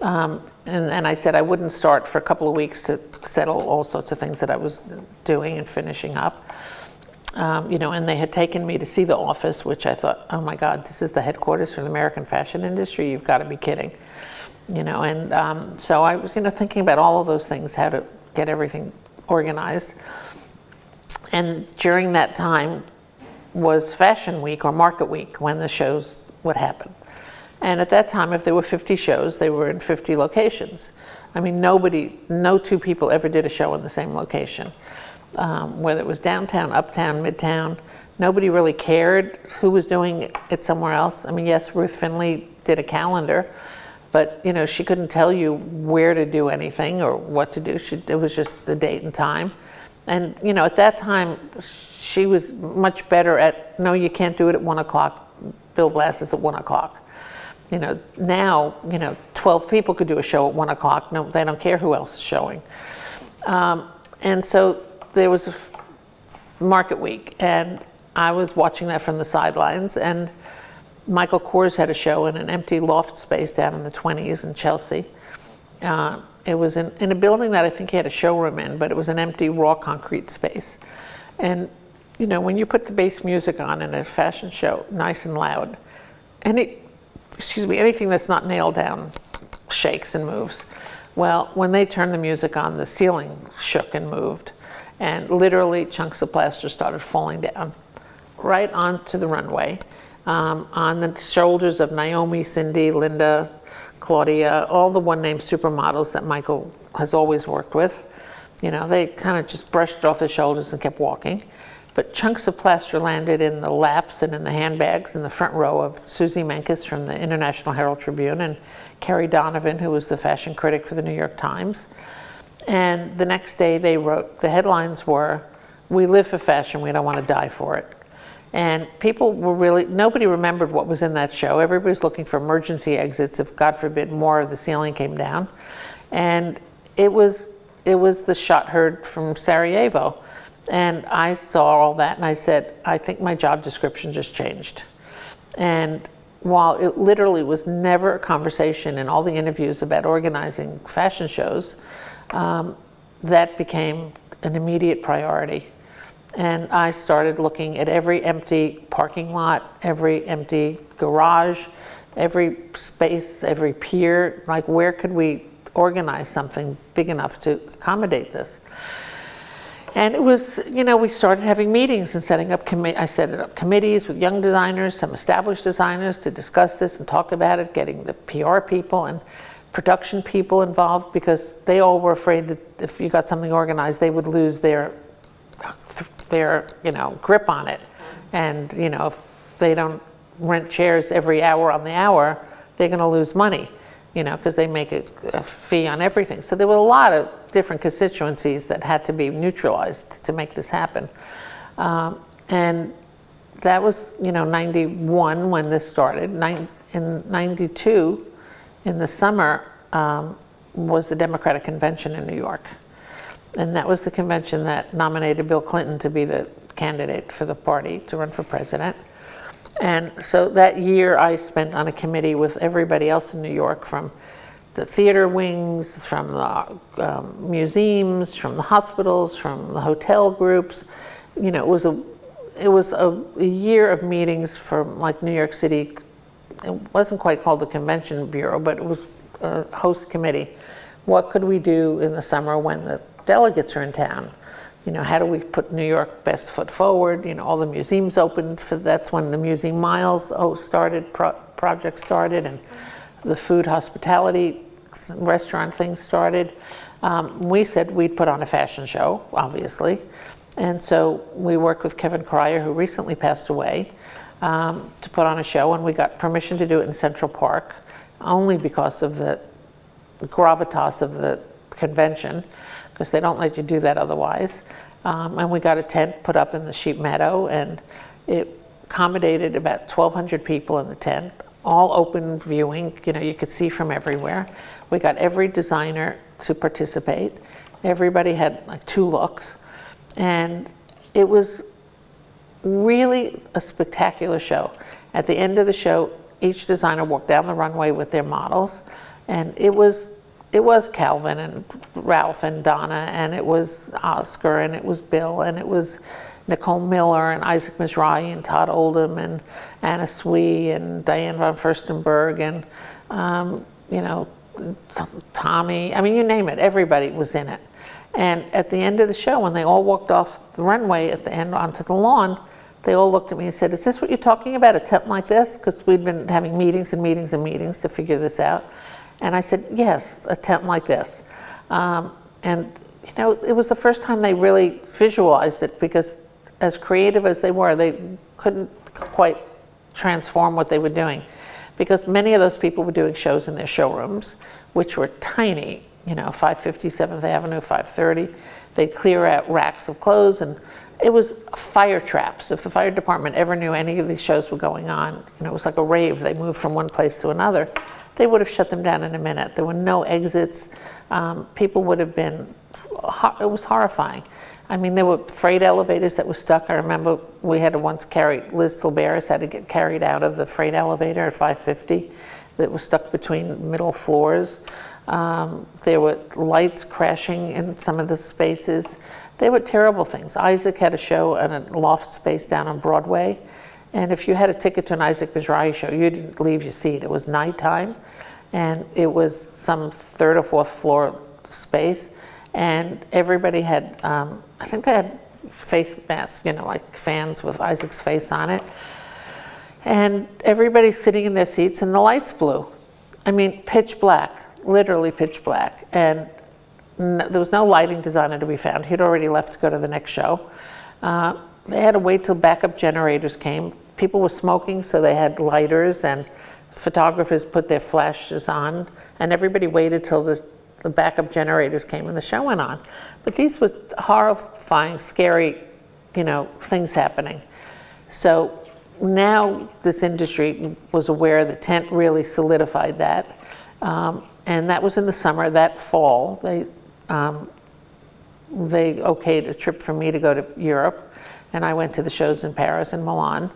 Um, and, and I said I wouldn't start for a couple of weeks to settle all sorts of things that I was doing and finishing up. Um, you know, and they had taken me to see the office, which I thought, oh my God, this is the headquarters for the American fashion industry. You've got to be kidding. You know, and um, so I was, you know, thinking about all of those things, how to get everything organized. And during that time was Fashion Week or Market Week, when the shows would happen. And at that time, if there were fifty shows, they were in fifty locations. I mean, nobody, no two people ever did a show in the same location. Um, whether it was downtown, uptown, midtown, nobody really cared who was doing it somewhere else. I mean, yes, Ruth Finley did a calendar, but you know, she couldn't tell you where to do anything or what to do. She, it was just the date and time. And you know, at that time, she was much better at, no, you can't do it at one o'clock. Bill Blass is at one o'clock. You know, now, you know, twelve people could do a show at one o'clock. No, they don't care who else is showing. Um, and so there was a Market Week, and I was watching that from the sidelines, and Michael Kors had a show in an empty loft space down in the twenties in Chelsea. Uh, it was in, in a building that I think he had a showroom in, but it was an empty raw concrete space. And, you know, when you put the bass music on in a fashion show, nice and loud, and it, excuse me, anything that's not nailed down shakes and moves. Well, when they turned the music on, the ceiling shook and moved, and literally chunks of plaster started falling down right onto the runway, um, on the shoulders of Naomi, Cindy, Linda, Claudia, all the one-name supermodels that Michael has always worked with. You know, they kind of just brushed it off their shoulders and kept walking. But chunks of plaster landed in the laps and in the handbags in the front row of Susie Menkes from the International Herald Tribune and Carrie Donovan, who was the fashion critic for the New York Times. And the next day they wrote, the headlines were, "We live for fashion, we don't want to die for it." And people were really, nobody remembered what was in that show. Everybody was looking for emergency exits if, God forbid, more of the ceiling came down. And it was, it was the shot heard from Sarajevo. And I saw all that, and I said, I think my job description just changed. And while it literally was never a conversation in all the interviews about organizing fashion shows, um, that became an immediate priority. And I started looking at every empty parking lot, every empty garage, every space, every pier, like where could we organize something big enough to accommodate this? And it was, you know, we started having meetings and setting up, I set up committees with young designers, some established designers to discuss this and talk about it, getting the P R people and production people involved, because they all were afraid that if you got something organized, they would lose their, their you know, grip on it. And, you know, if they don't rent chairs every hour on the hour, they're going to lose money, you know, because they make a, a fee on everything. So there were a lot of different constituencies that had to be neutralized to make this happen. Um, and that was, you know, ninety-one when this started. Nin in ninety-two, in the summer, um, was the Democratic Convention in New York. And that was the convention that nominated Bill Clinton to be the candidate for the party to run for president. And so that year I spent on a committee with everybody else in New York, from the theater wings, from the um, museums, from the hospitals, from the hotel groups. You know, it was a, it was a, a year of meetings for like New York City. It wasn't quite called the Convention Bureau, but it was a host committee. What could we do in the summer when the delegates are in town? You know, how do we put New York best foot forward? You know, all the museums opened. For, that's when the Museum Miles oh, started, pro project started, and the food hospitality restaurant thing started. Um, we said we'd put on a fashion show, obviously. And so we worked with Kevin Cryer, who recently passed away, um, to put on a show, and we got permission to do it in Central Park, only because of the gravitas of the convention, because they don't let you do that otherwise. Um, and we got a tent put up in the Sheep Meadow, and it accommodated about twelve hundred people in the tent, all open viewing. You know, you could see from everywhere. We got every designer to participate. Everybody had like two looks. And it was really a spectacular show. At the end of the show, each designer walked down the runway with their models, and it was it was Calvin and Ralph and Donna, and it was Oscar, and it was Bill, and it was Nicole Miller and Isaac Mizrahi and Todd Oldham and Anna Sui and Diane von Furstenberg and um, you know, Tommy. I mean, you name it, everybody was in it. And at the end of the show, when they all walked off the runway at the end onto the lawn, they all looked at me and said, "Is this what you're talking about, a tent like this?" Because we'd been having meetings and meetings and meetings to figure this out. And I said, "Yes, a tent like this." Um, and you know, it was the first time they really visualized it, because as creative as they were, they couldn't quite transform what they were doing, because many of those people were doing shows in their showrooms, which were tiny, you know, five fifty seventh Avenue, five thirty. They'd clear out racks of clothes, and it was fire traps. If the fire department ever knew any of these shows were going on, you know, it was like a rave. They moved from one place to another. They would have shut them down in a minute. There were no exits. Um, people would have been, it was horrifying. I mean, there were freight elevators that were stuck. I remember we had to once carry, Liz Tilberis had to get carried out of the freight elevator at five fifty that was stuck between middle floors. Um, there were lights crashing in some of the spaces. They were terrible things. Isaac had a show in a loft space down on Broadway, and if you had a ticket to an Isaac Mizrahi show, you didn't leave your seat. It was nighttime, and it was some third or fourth floor space, and everybody had, um, I think they had face masks, you know, like fans with Isaac's face on it, and everybody's sitting in their seats, and the lights blew. I mean, pitch black, literally pitch black, and no, there was no lighting designer to be found. He'd already left to go to the next show. Uh, they had to wait till backup generators came. People were smoking, so they had lighters, and photographers put their flashes on, and everybody waited till the, the backup generators came and the show went on. But these were horrifying, scary, you know, things happening. So now this industry was aware, the tent really solidified that. Um, and that was in the summer. That fall, they, Um, they okayed a trip for me to go to Europe, and I went to the shows in Paris and Milan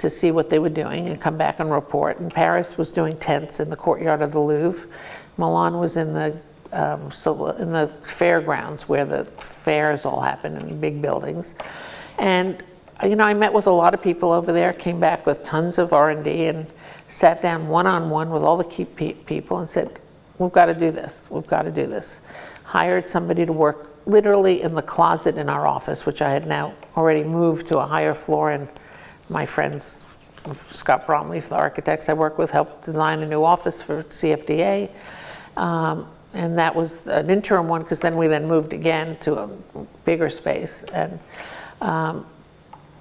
to see what they were doing and come back and report. And Paris was doing tents in the courtyard of the Louvre. Milan was in the um, so in the fairgrounds where the fairs all happen in big buildings. And you know, I met with a lot of people over there, came back with tons of R and D, and sat down one-on-one with all the key pe people and said, "We've got to do this, we've got to do this." Hired somebody to work literally in the closet in our office, which I had now already moved to a higher floor, and my friends, Scott Bromley, the architects I work with, helped design a new office for C F D A. Um, and that was an interim one, because then we then moved again to a bigger space. And, um,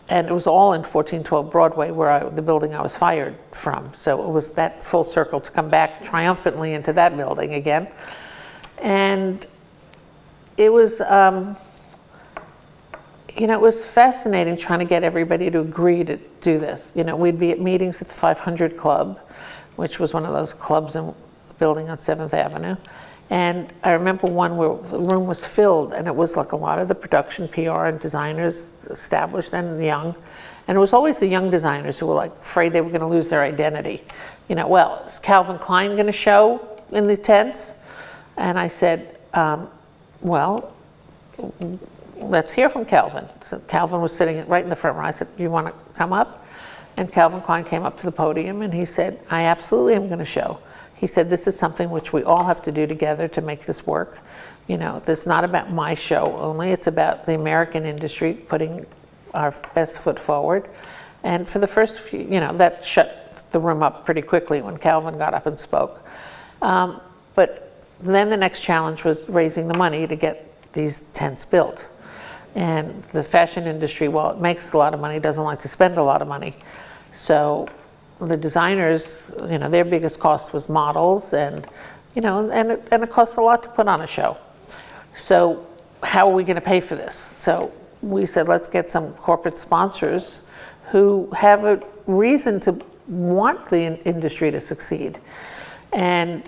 and it was all in fourteen twelve Broadway, where I, the building I was fired from. So it was that full circle to come back triumphantly into that building again. And it was, um, you know, it was fascinating trying to get everybody to agree to do this. You know, we'd be at meetings at the five hundred Club, which was one of those clubs in a building on seventh Avenue. And I remember one where the room was filled, and it was like a lot of the production, P R, and designers, established and young. And it was always the young designers who were like afraid they were going to lose their identity. You know, well, is Calvin Klein going to show in the tents? And I said, um, well, let's hear from Calvin. So Calvin was sitting right in the front row. I said, "You want to come up?" And Calvin Klein came up to the podium, and he said, "I absolutely am going to show." He said, "This is something which we all have to do together to make this work. You know, it's not about my show only. It's about the American industry putting our best foot forward." And for the first few, you know, that shut the room up pretty quickly when Calvin got up and spoke. Um, but then the next challenge was raising the money to get these tents built. And the fashion industry, while it makes a lot of money, doesn't like to spend a lot of money. So the designers, you know, their biggest cost was models, and, you know, and it, and it costs a lot to put on a show. So how are we going to pay for this? So we said, let's get some corporate sponsors who have a reason to want the industry to succeed. And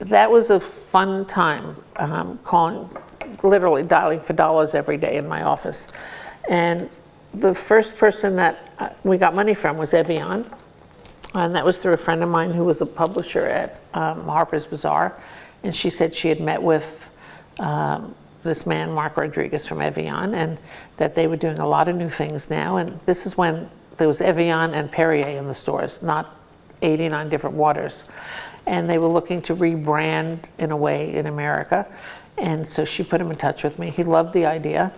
that was a fun time, um, calling, literally dialing for dollars every day in my office. And the first person that we got money from was Evian, And that was through a friend of mine who was a publisher at um, Harper's Bazaar. And she said she had met with um, this man, Mark Rodriguez from Evian, and that they were doing a lot of new things now. And this is when there was Evian and Perrier in the stores, not eighty-nine different waters. And they were looking to rebrand in a way in America. And so she put him in touch with me. He loved the idea.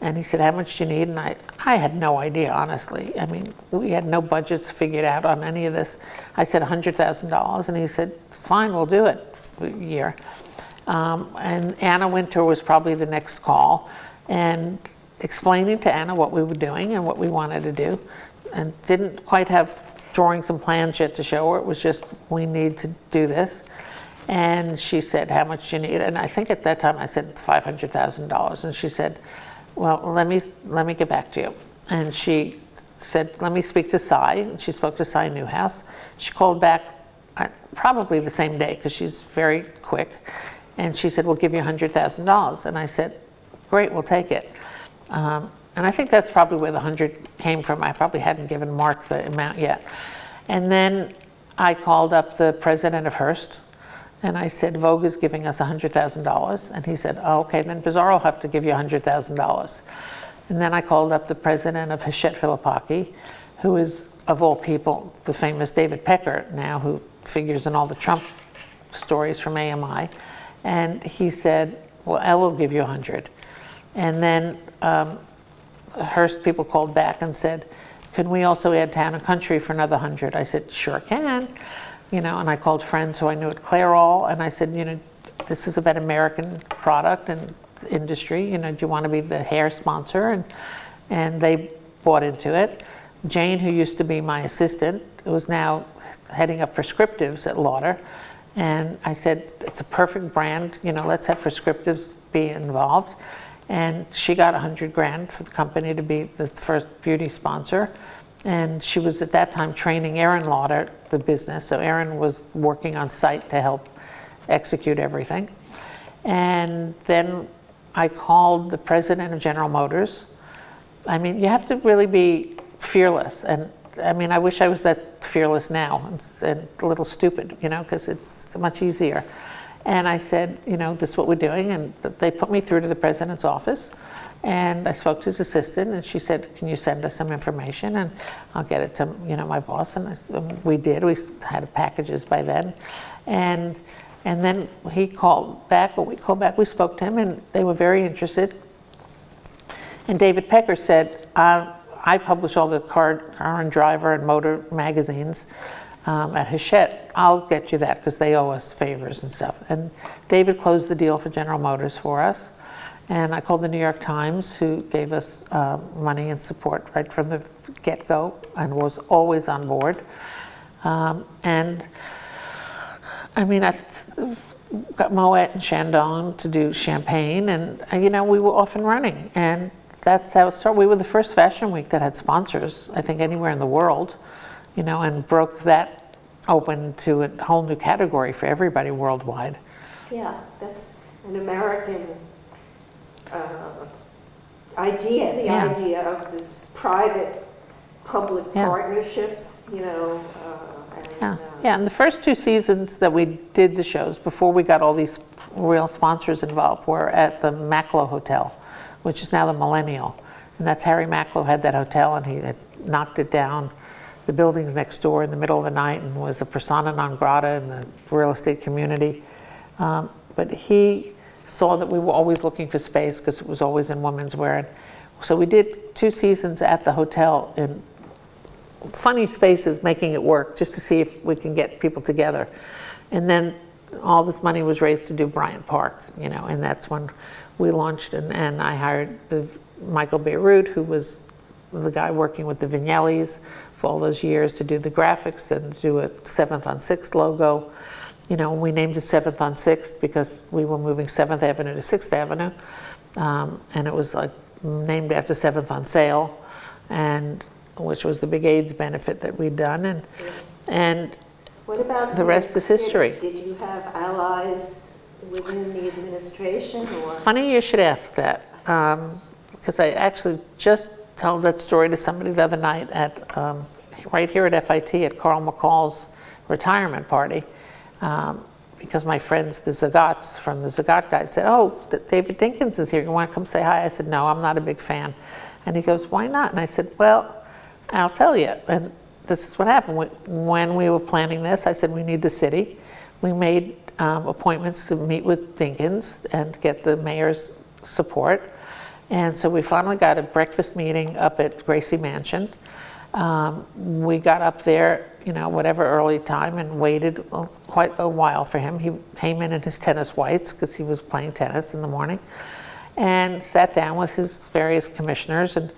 And he said, how much do you need? And I, I had no idea, honestly. I mean, we had no budgets figured out on any of this. I said one hundred thousand dollars, and he said, fine, we'll do it for a year. Um, and Anna Wintour was probably the next call, and explaining to Anna what we were doing and what we wanted to do, and didn't quite have drawings and plans yet to show her. It was just, we need to do this. And she said, how much do you need? And I think at that time I said five hundred thousand dollars, and she said, well, let me, let me get back to you. And she said, let me speak to Cy. And she spoke to Cy Newhouse. She called back probably the same day, because she's very quick. And she said, we'll give you one hundred thousand dollars. And I said, great, we'll take it. Um, and I think that's probably where the one hundred came from. I probably hadn't given Mark the amount yet. And then I called up the president of Hearst. And I said, Vogue is giving us one hundred thousand dollars. And he said, oh, okay, then Bazaar will have to give you one hundred thousand dollars. And then I called up the president of Hachette Philippaki, who is, of all people, the famous David Pecker now, who figures in all the Trump stories from A M I. And he said, well, Elle will give you one hundred. And then um, Hearst people called back and said, can we also add Town and Country for another one hundred? I said, sure can. You know, and I called friends who I knew at Clairol, and I said, you know, this is about American product and industry. You know, do you want to be the hair sponsor? And and they bought into it. Jane, who used to be my assistant, was now heading up prescriptives at Lauder. And I said, it's a perfect brand. You know, let's have prescriptives be involved. And she got one hundred grand for the company to be the first beauty sponsor. And she was at that time training Aaron Lauder, the business. So Aaron was working on site to help execute everything. And then I called the president of General Motors. I mean, you have to really be fearless. And I mean, I wish I was that fearless now, and a little stupid, you know, because it's much easier. And I said, you know, this is what we're doing. And they put me through to the president's office. And I spoke to his assistant, and she said, can you send us some information? And I'll get it to, you know, my boss. And I, we did. We had packages by then. And, and then he called back, but we called back. We spoke to him, and they were very interested. And David Pecker said, uh, I publish all the car, car and driver and motor magazines um, at Hachette. I'll get you that, because they owe us favors and stuff. And David closed the deal for General Motors for us. And I called the New York Times, who gave us uh, money and support right from the get-go, and was always on board. Um, and I mean, I got Moet and Chandon to do champagne, and you know, we were off and running. And that's how it started. We were the first fashion week that had sponsors, I think, anywhere in the world, you know, and broke that open to a whole new category for everybody worldwide. Yeah, that's an American Uh, idea, the yeah. idea of this private-public yeah. partnerships, you know. Uh, and, yeah. Uh, yeah, and the first two seasons that we did the shows, before we got all these real sponsors involved, were at the Macklow Hotel, which is now the Millennial. And that's Harry Macklow had that hotel, and he had knocked it down. The building's next door in the middle of the night, and was a persona non grata in the real estate community. Um, but he saw that we were always looking for space, because it was always in women's wear. So we did two seasons at the hotel in funny spaces, making it work, just to see if we can get people together. And then all this money was raised to do Bryant Park, you know, and that's when we launched. And, and I hired the Michael Beirut, who was the guy working with the Vignellis for all those years, to do the graphics and do a seventh on sixth logo. You know, we named it seventh on sixth because we were moving seventh avenue to sixth avenue. Um, and it was like named after seventh on sale, and which was the big AIDS benefit that we'd done. And, and what about the rest is history. Did you have allies within the administration? Or? Funny you should ask that, because um, I actually just told that story to somebody the other night at um, right here at F I T at Carl McCall's retirement party, um, because my friends, the Zagats from the Zagat Guide, said, oh, David Dinkins is here, you want to come say hi? I said, no, I'm not a big fan. And he goes, why not? And I said, well, I'll tell you. And this is what happened. When we were planning this, I said, we need the city. We made um, appointments to meet with Dinkins and get the mayor's support. And so we finally got a breakfast meeting up at Gracie Mansion. Um, we got up there, you know, whatever early time, and waited quite a while for him. He came in in his tennis whites because he was playing tennis in the morning, and sat down with his various commissioners, and,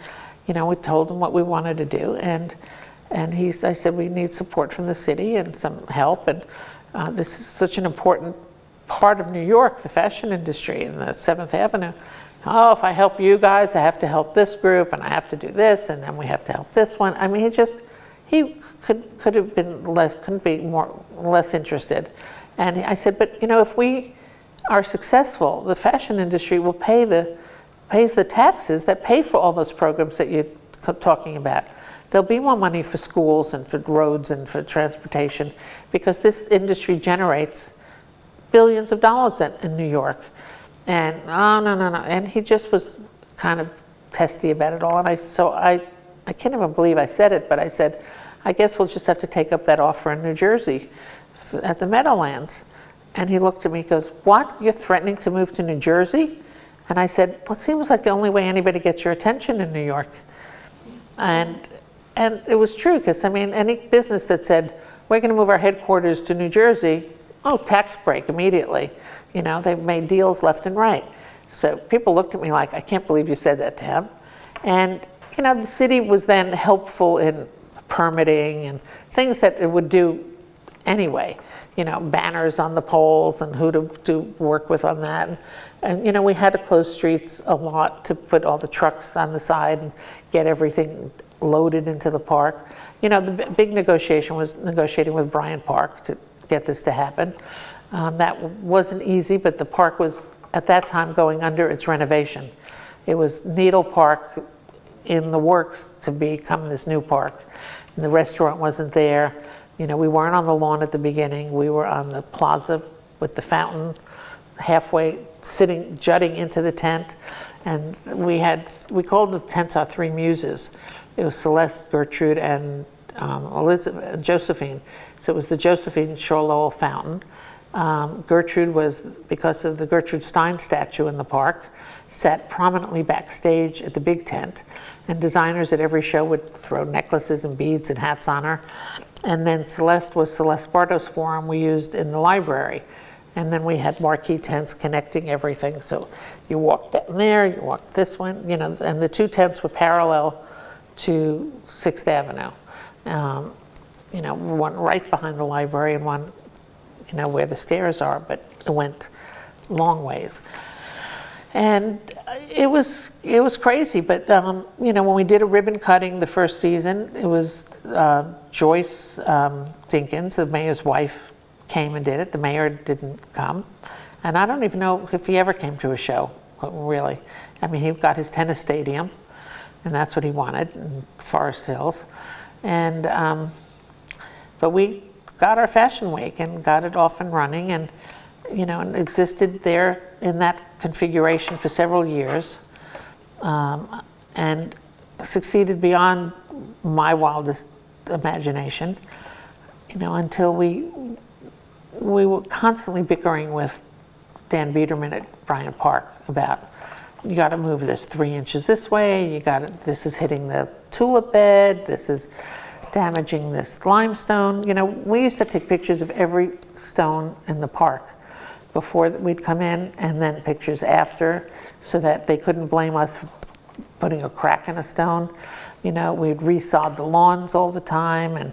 you know, we told him what we wanted to do, and and he, I said, we need support from the city and some help, and uh, this is such an important part of New York, the fashion industry and the seventh avenue. Oh, if I help you guys, I have to help this group, and I have to do this, and then we have to help this one. I mean, he just, he could, could have been less, couldn't be more, less interested. And I said, but you know, if we are successful, the fashion industry will pay the, pays the taxes that pay for all those programs that you're talking about. There'll be more money for schools and for roads and for transportation, because this industry generates billions of dollars in, in New York. And oh, no, no, no. And he just was kind of testy about it all. And I, so I, I can't even believe I said it, but I said, I guess we'll just have to take up that offer in New Jersey at the Meadowlands. And he looked at me, he goes, what? You're threatening to move to New Jersey? And I said, well, it seems like the only way anybody gets your attention in New York. And, and it was true, because I mean, any business that said, we're going to move our headquarters to New Jersey, oh, tax break immediately. You know, they've made deals left and right. So people looked at me like, I can't believe you said that to him. And, you know, the city was then helpful in permitting and things that it would do anyway. You know, banners on the poles and who to, to work with on that. And, and, you know, we had to close streets a lot to put all the trucks on the side and get everything loaded into the park. You know, the big negotiation was negotiating with Bryant Park to get this to happen. Um, that wasn't easy, but the park was, at that time, going under its renovation. It was Needle Park in the works to become this new park. And the restaurant wasn't there. You know, we weren't on the lawn at the beginning. We were on the plaza with the fountain, halfway sitting, jutting into the tent. And we had, we called the tents our three muses. It was Celeste, Gertrude, and um, Elizabeth, Josephine. So it was the Josephine Shore Lowell Fountain. Um, Gertrude was, because of the Gertrude Stein statue in the park, sat prominently backstage at the big tent, and designers at every show would throw necklaces and beads and hats on her. And then Celeste was Celeste Bardo's forum we used in the library. And then we had marquee tents connecting everything. So you walked down there, you walked this one, you know, and the two tents were parallel to sixth avenue. Um, you know, one right behind the library and one, you know, where the stairs are, but it went long ways. And it was, it was crazy, but, um, you know, when we did a ribbon cutting the first season, it was uh, Joyce um, Dinkins, the mayor's wife, came and did it. The mayor didn't come. And I don't even know if he ever came to a show, really. I mean, he got his tennis stadium, and that's what he wanted, in Forest Hills. And, um, but we got our Fashion Week and got it off and running, and, you know, and existed there in that configuration for several years, um, and succeeded beyond my wildest imagination, you know, until we we were constantly bickering with Dan Biederman at Bryant Park about, you got to move this three inches this way, you got, this is hitting the tulip bed, this is damaging this limestone. You know, we used to take pictures of every stone in the park before we'd come in, and then pictures after, so that they couldn't blame us for putting a crack in a stone. You know, we'd resod the lawns all the time, and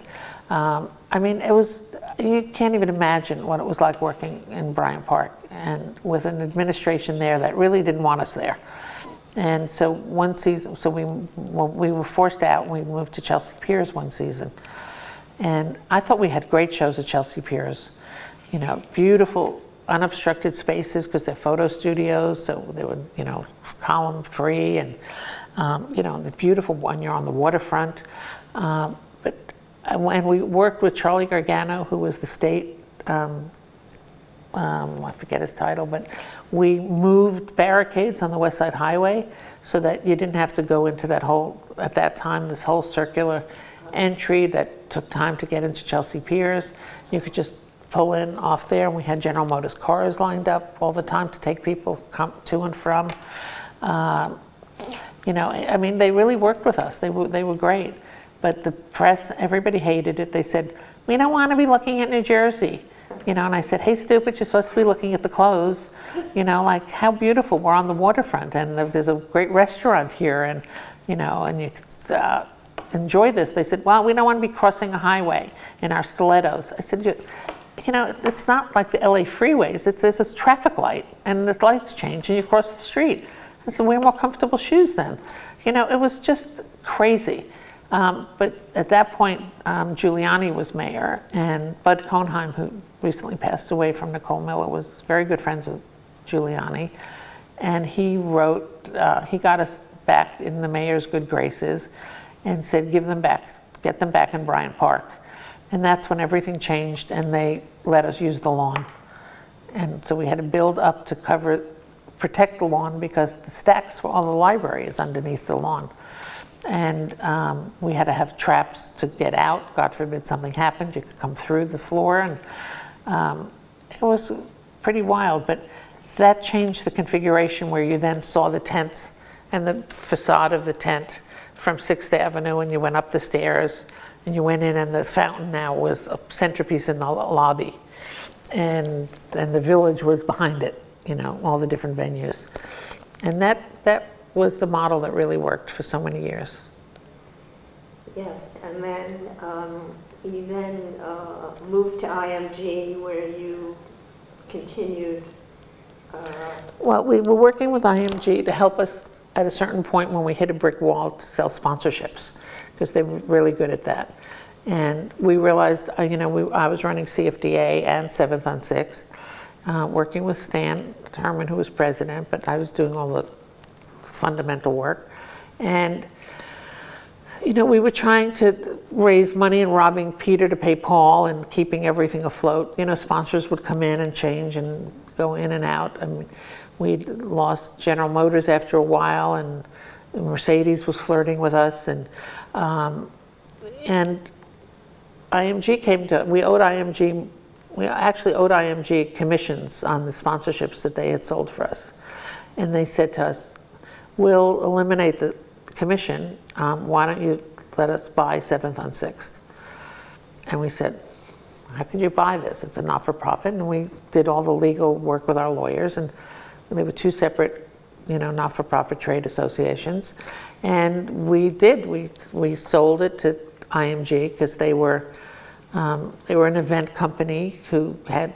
um, I mean, it was, you can't even imagine what it was like working in Bryant Park, and with an administration there that really didn't want us there. And so one season, so we, we were forced out, and we moved to Chelsea Piers one season. And I thought we had great shows at Chelsea Piers. You know, beautiful, unobstructed spaces, because they're photo studios, so they were, you know, column free, and, um, you know, the beautiful one, you're on the waterfront. Um, but when we worked with Charlie Gargano, who was the state, um, um, I forget his title, but we moved barricades on the West Side Highway so that you didn't have to go into that whole, at that time, this whole circular entry that took time to get into Chelsea Piers. You could just pull in off there, and we had General Motors cars lined up all the time to take people come to and from. Uh, you know, I mean, they really worked with us. They were, they were great. But the press, everybody hated it. They said, we don't want to be looking at New Jersey. You know, and I said, hey, stupid, you're supposed to be looking at the clothes. You know, like, how beautiful. We're on the waterfront, and there's a great restaurant here, and, you know, and you could uh, enjoy this. They said, well, we don't want to be crossing a highway in our stilettos. I said, you, you know, it's not like the L A freeways. It's, there's this traffic light, and the lights change, and you cross the street. I said, wear more comfortable shoes then. You know, it was just crazy. Um, but at that point, um, Giuliani was mayor, and Bud Cohnheim, who recently passed away from Nicole Miller, was very good friends with Giuliani. And he wrote, uh, he got us back in the mayor's good graces and said, give them back, get them back in Bryant Park. And that's when everything changed, and they let us use the lawn. And so we had to build up to cover, protect the lawn, because the stacks for all the library is underneath the lawn. And um, we had to have traps to get out. God forbid something happened, you could come through the floor. And um, it was pretty wild, but that changed the configuration where you then saw the tents and the facade of the tent from sixth avenue, and you went up the stairs and you went in, and the fountain now was a centerpiece in the lobby. And, and the village was behind it, you know, all the different venues. And that, that was the model that really worked for so many years. Yes, and then um, you then uh, moved to I M G, where you continued. Uh, well, we were working with I M G to help us at a certain point when we hit a brick wall to sell sponsorships, because they were really good at that. And we realized, uh, you know, we, I was running C F D A and seventh on sixth, uh, working with Stan Herman, who was president, but I was doing all the fundamental work. And, you know, we were trying to raise money and robbing Peter to pay Paul and keeping everything afloat. You know, sponsors would come in and change and go in and out. I mean, we lost General Motors after a while, and Mercedes was flirting with us. And, um, and I M G came to, we owed I M G, we actually owed I M G commissions on the sponsorships that they had sold for us. And they said to us, we'll eliminate the commission. Um, why don't you let us buy seventh on sixth? And we said, how could you buy this? It's a not-for-profit. And we did all the legal work with our lawyers. And they were two separate, you know, not-for-profit trade associations. And we did. We, we sold it to I M G, because they were, um, they were an event company who had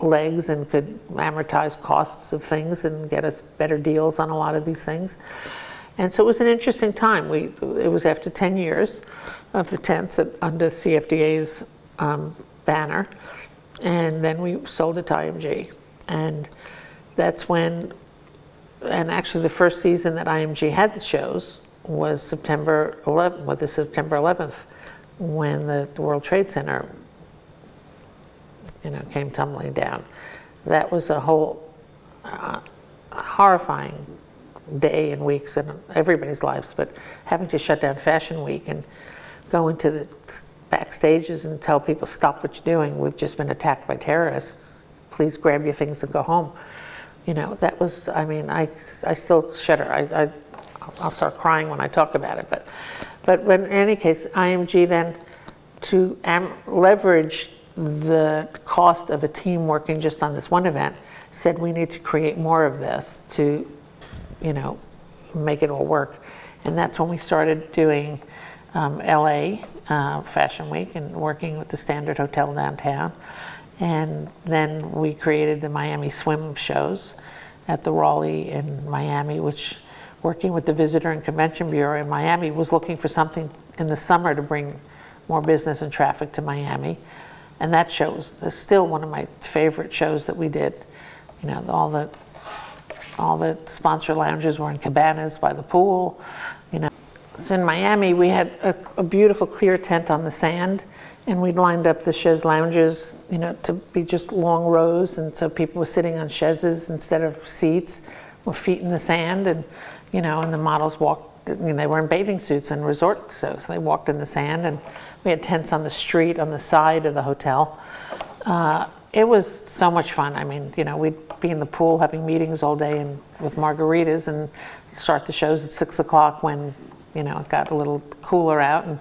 legs and could amortize costs of things and get us better deals on a lot of these things. And so it was an interesting time. We, it was after ten years of the tents under C F D A's um, banner, and then we sold it to I M G. And that's when, and actually the first season that I M G had the shows was September eleventh, well, the September eleventh, when the World Trade Center, you know, came tumbling down. That was a whole uh, horrifying day and weeks in everybody's lives, but having to shut down Fashion Week and go into the backstages and tell people, stop what you're doing, we've just been attacked by terrorists, please grab your things and go home. You know, that was, I mean, I, I still shudder. I, I, I'll start crying when I talk about it, but, but in any case, I M G then, to am leverage the cost of a team working just on this one event, said we need to create more of this to, you know, make it all work. And that's when we started doing um, L A uh, Fashion Week and working with the Standard Hotel downtown. And then we created the Miami swim shows at the Raleigh in Miami, which, working with the Visitor and Convention Bureau in Miami, was looking for something in the summer to bring more business and traffic to Miami. And that show was still one of my favorite shows that we did. You know, all the all the sponsor lounges were in cabanas by the pool. You know, was in Miami, we had a, a beautiful clear tent on the sand, and we'd lined up the chaise lounges, you know, to be just long rows, and so people were sitting on chaises instead of seats, with feet in the sand, and you know, and the models walked. I mean, they were in bathing suits and resort suits, so they walked in the sand, and we had tents on the street on the side of the hotel. Uh, it was so much fun. I mean, you know, we'd be in the pool having meetings all day and with margaritas, and start the shows at six o'clock when, you know, it got a little cooler out, and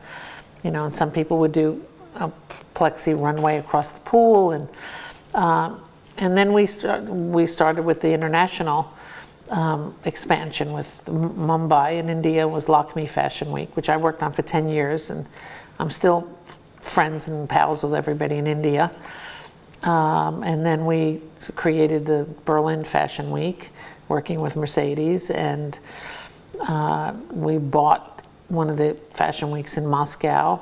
you know, and some people would do a plexi runway across the pool, and uh, and then we start, we started with the international um, expansion with Mumbai in India was Lakme Fashion Week, which I worked on for ten years, and I'm still friends and pals with everybody in India. Um, and then we created the Berlin Fashion Week, working with Mercedes, and uh, we bought one of the fashion weeks in Moscow,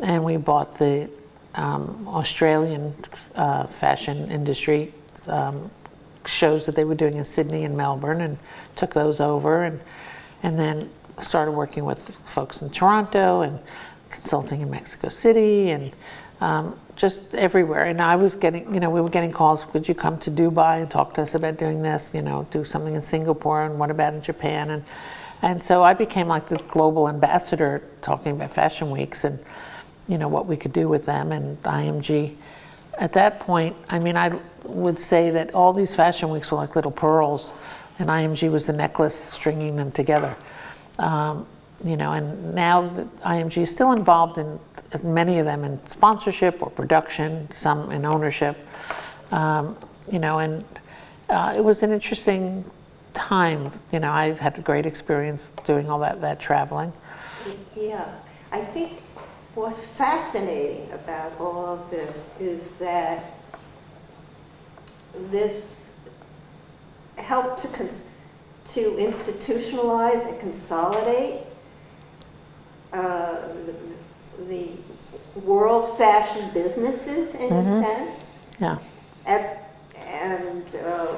and we bought the um, Australian uh, fashion industry um, shows that they were doing in Sydney and Melbourne, and took those over, and and then started working with folks in Toronto and consulting in Mexico City, and um, just everywhere. And I was getting, you know, we were getting calls, could you come to Dubai and talk to us about doing this, you know, do something in Singapore, and what about in Japan? And and so I became like this global ambassador, talking about fashion weeks and, you know, what we could do with them. And I M G, at that point, I mean, I would say that all these fashion weeks were like little pearls, and I M G was the necklace stringing them together. Um, you know, and now I M G is still involved in many of them, in sponsorship or production, some in ownership, um, you know, and uh, it was an interesting time. You know, I've had a great experience doing all that, that traveling. Yeah, I think what's fascinating about all of this is that this helped to, cons to institutionalize and consolidate uh, the world fashion businesses, in mm-hmm. a sense. Yeah. At, and uh,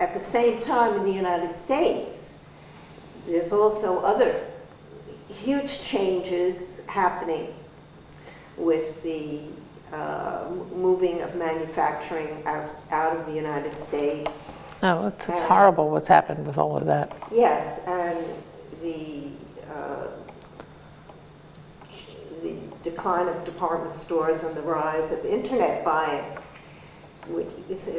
at the same time, in the United States, there's also other huge changes happening with the uh, moving of manufacturing out, out of the United States. Oh, it's, it's and, horrible what's happened with all of that. Yes, and the uh, decline of department stores and the rise of internet buying.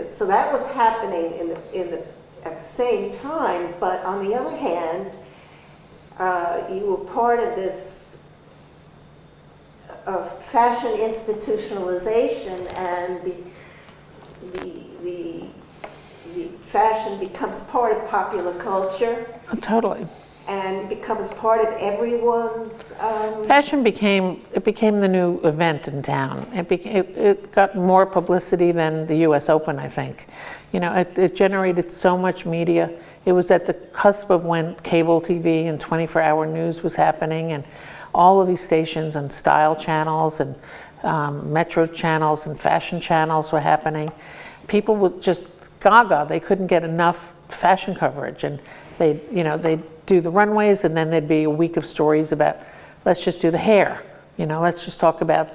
So that was happening in the, in the, at the same time, but on the other hand, uh, you were part of this of fashion institutionalization, and the, the, the, the fashion becomes part of popular culture. Oh, totally. And becomes part of everyone's... Um Fashion became, it became the new event in town. It, became, it, it got more publicity than the U S Open, I think. You know, it, it generated so much media. It was at the cusp of when cable T V and twenty-four hour news was happening, and all of these stations and style channels and um, metro channels and fashion channels were happening. People were just gaga. They couldn't get enough fashion coverage, and they, you know, they do the runways, and then there'd be a week of stories about, let's just do the hair, you know, let's just talk about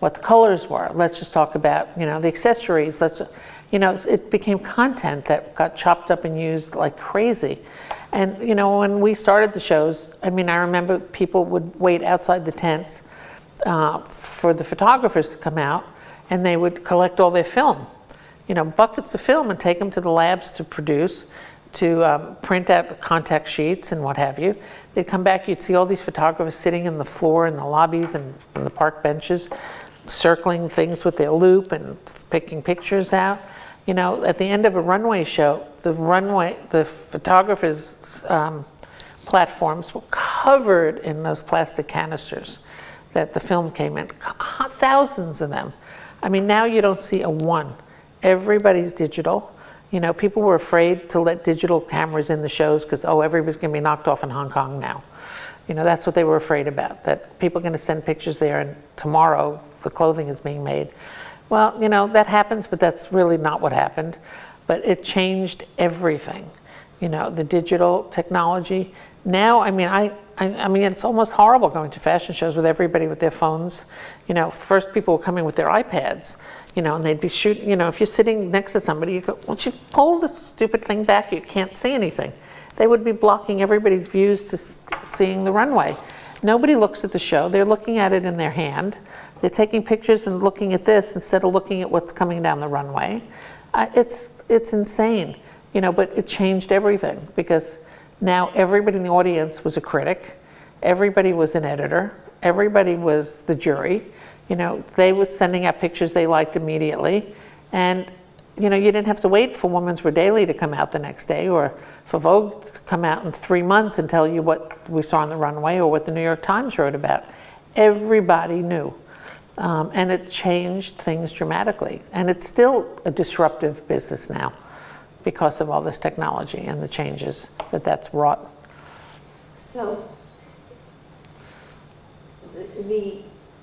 what the colors were, let's just talk about, you know, the accessories, let's, you know, it became content that got chopped up and used like crazy. And, you know, when we started the shows, I mean, I remember people would wait outside the tents uh, for the photographers to come out, and they would collect all their film, you know, buckets of film, and take them to the labs to produce, to um, print out contact sheets and what have you. They'd come back, you'd see all these photographers sitting on the floor in the lobbies and on the park benches, circling things with their loop and picking pictures out. You know, at the end of a runway show, the runway, the photographers' um, platforms were covered in those plastic canisters that the film came in, thousands of them. I mean, now you don't see a one. Everybody's digital. You know, people were afraid to let digital cameras in the shows because, oh, everybody's going to be knocked off in Hong Kong now. You know, that's what they were afraid about, that people are going to send pictures there, and tomorrow the clothing is being made. Well, you know, that happens, but that's really not what happened. But it changed everything. You know, the digital technology, now, I mean, I, I, I mean, it's almost horrible going to fashion shows with everybody with their phones. You know, first people were coming with their iPads, you know, and they'd be shooting, you know, if you're sitting next to somebody, you go, won't you pull this stupid thing back? You can't see anything. They would be blocking everybody's views to seeing the runway. Nobody looks at the show. They're looking at it in their hand. They're taking pictures and looking at this instead of looking at what's coming down the runway. Uh, it's, it's insane, you know, but it changed everything because now everybody in the audience was a critic. Everybody was an editor. Everybody was the jury. You know, they were sending out pictures they liked immediately. And, you know, you didn't have to wait for Women's Wear Daily to come out the next day or for Vogue to come out in three months and tell you what we saw on the runway or what the New York Times wrote about. Everybody knew. Um, and it changed things dramatically. And it's still a disruptive business now because of all this technology and the changes that that's wrought. So the,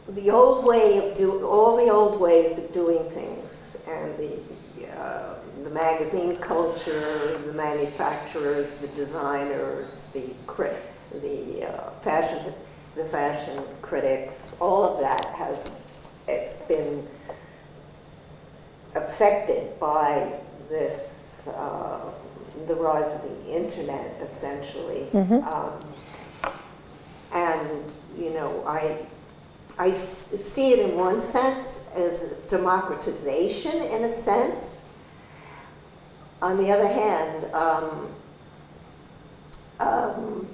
the old way of do, all the old ways of doing things and the, uh, the magazine culture, the manufacturers, the designers, the, cri the uh, fashion, the fashion critics, all of that has, it's been affected by this, uh, the rise of the internet, essentially. Mm-hmm. um, and, you know, I, I s see it in one sense as a democratization, in a sense. On the other hand, um, um,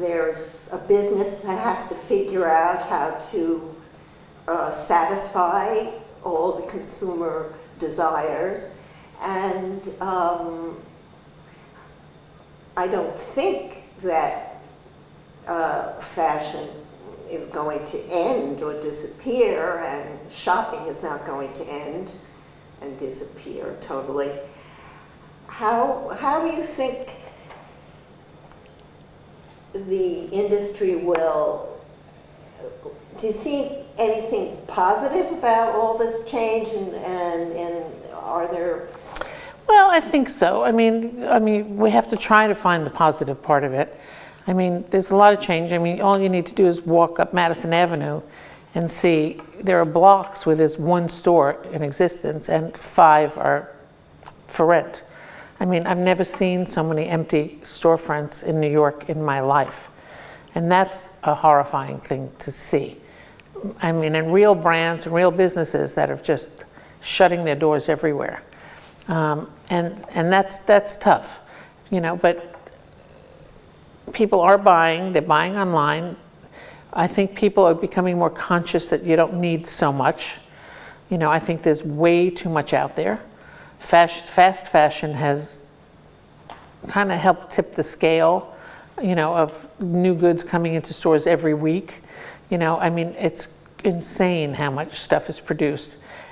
there's a business that has to figure out how to uh, satisfy all the consumer desires, and um, I don't think that uh, fashion is going to end or disappear, and shopping is not going to end and disappear totally. How, how do you think the industry will, do you see anything positive about all this change, and, and, and are there? Well, I think so. I mean, I mean, we have to try to find the positive part of it. I mean, there's a lot of change. I mean, all you need to do is walk up Madison Avenue and see there are blocks where there's one store in existence and five are for rent. I mean, I've never seen so many empty storefronts in New York in my life. And that's a horrifying thing to see. I mean, and real brands and real businesses that are just shutting their doors everywhere. Um, and and that's, that's tough, you know, but people are buying, they're buying online. I think people are becoming more conscious that you don't need so much. You know, I think there's way too much out there. Fast, fast fashion has kind of helped tip the scale, you know, of new goods coming into stores every week. You know, I mean, it's insane how much stuff is produced.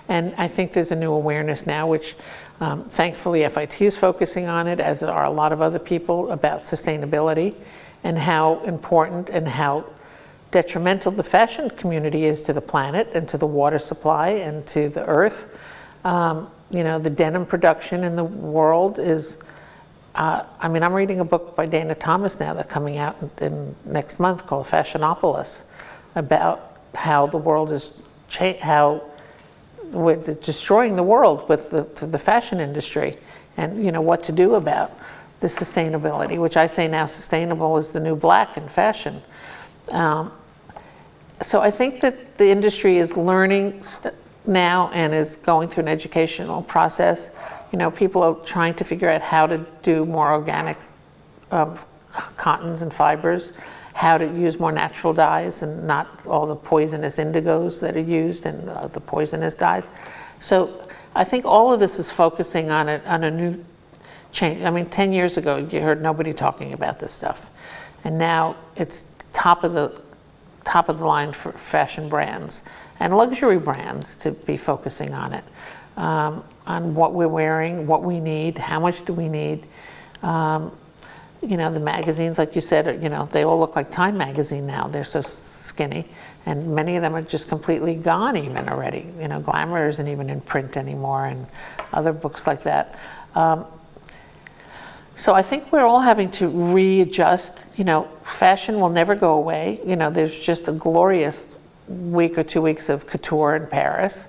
And I think there's a new awareness now, which um, thankfully F I T is focusing on it, as are a lot of other people, about sustainability and how important and how detrimental the fashion community is to the planet and to the water supply and to the earth. Um, you know, the denim production in the world is, uh, I mean, I'm reading a book by Dana Thomas now that's coming out in, in next month called Fashionopolis, about how the world is, cha how we're destroying the world with the, the fashion industry, and, you know, what to do about the sustainability, which I say now sustainable is the new black in fashion. Um, so I think that the industry is learning st now and is going through an educational process. You know, people are trying to figure out how to do more organic um, cottons and fibers, how to use more natural dyes and not all the poisonous indigos that are used and uh, the poisonous dyes. So I think all of this is focusing on a, on a new change. I mean, ten years ago, you heard nobody talking about this stuff. And now it's top of the, top of the line for fashion brands and luxury brands to be focusing on it, um, on what we're wearing, what we need, how much do we need. Um, you know, the magazines, like you said, are, you know, they all look like Time magazine now. They're so skinny, and many of them are just completely gone even already. You know, Glamour isn't even in print anymore, and other books like that. Um, So I think we're all having to readjust. You know, fashion will never go away. You know, there's just a glorious week or two weeks of couture in Paris,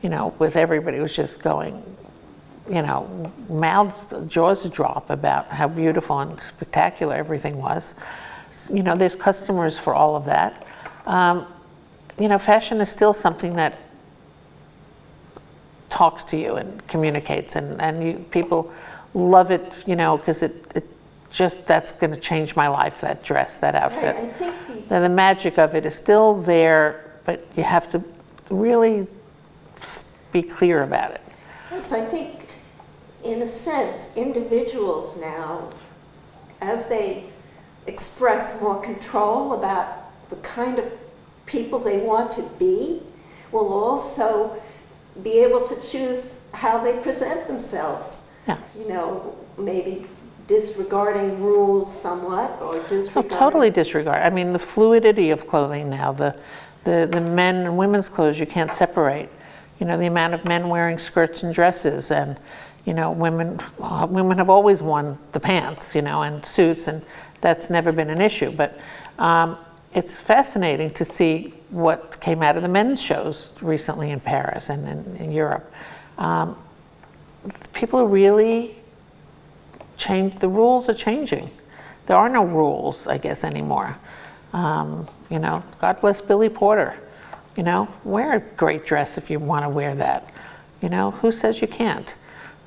you know, with everybody was just going, you know, mouths, jaws drop about how beautiful and spectacular everything was. You know, there's customers for all of that. Um, you know, fashion is still something that talks to you and communicates, and, and you, people love it, you know, because it, it just, that's going to change my life, that dress, that outfit. Right. I think the, and the magic of it is still there, but you have to really be clear about it. Yes, I think, in a sense, individuals now, as they express more control about the kind of people they want to be, will also be able to choose how they present themselves. Yeah. You know, maybe disregarding rules somewhat, or disregarding... Oh, totally disregard. I mean, the fluidity of clothing now, the, the, the men and women's clothes, you can't separate. You know, the amount of men wearing skirts and dresses, and, you know, women, uh, women have always worn the pants, you know, and suits, and that's never been an issue. But um, it's fascinating to see what came out of the men's shows recently in Paris and in, in Europe. Um, people really change, the rules are changing. There are no rules, I guess, anymore. Um, you know, God bless Billy Porter. You know, wear a great dress if you want to wear that. You know, who says you can't?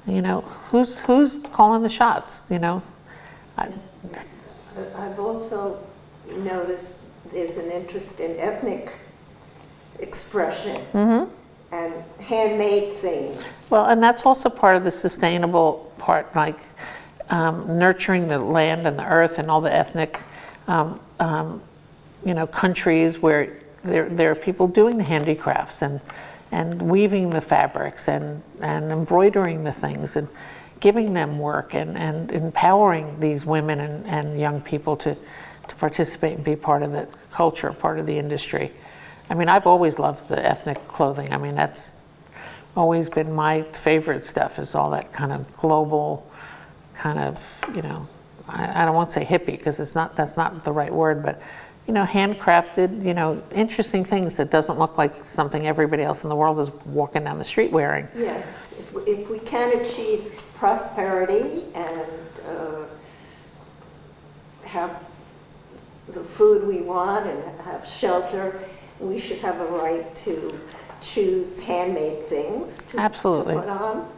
You know, who's, who's calling the shots, you know? I, I've also noticed there's an interest in ethnic expression. Mm-hmm. And handmade things. Well, and that's also part of the sustainable part, like um, nurturing the land and the earth and all the ethnic, um, um, you know, countries where there, there are people doing the handicrafts and, and weaving the fabrics and, and embroidering the things and giving them work and, and empowering these women and, and young people to, to participate and be part of the culture, part of the industry. I mean, I've always loved the ethnic clothing. I mean, that's always been my favorite stuff, is all that kind of global, kind of, you know, I, I don't want to say hippie, because it's not, that's not the right word, but, you know, handcrafted, you know, interesting things that doesn't look like something everybody else in the world is walking down the street wearing. Yes, if, if we can achieve prosperity and uh, have the food we want and have shelter, we should have a right to choose handmade things to, Absolutely. to put on,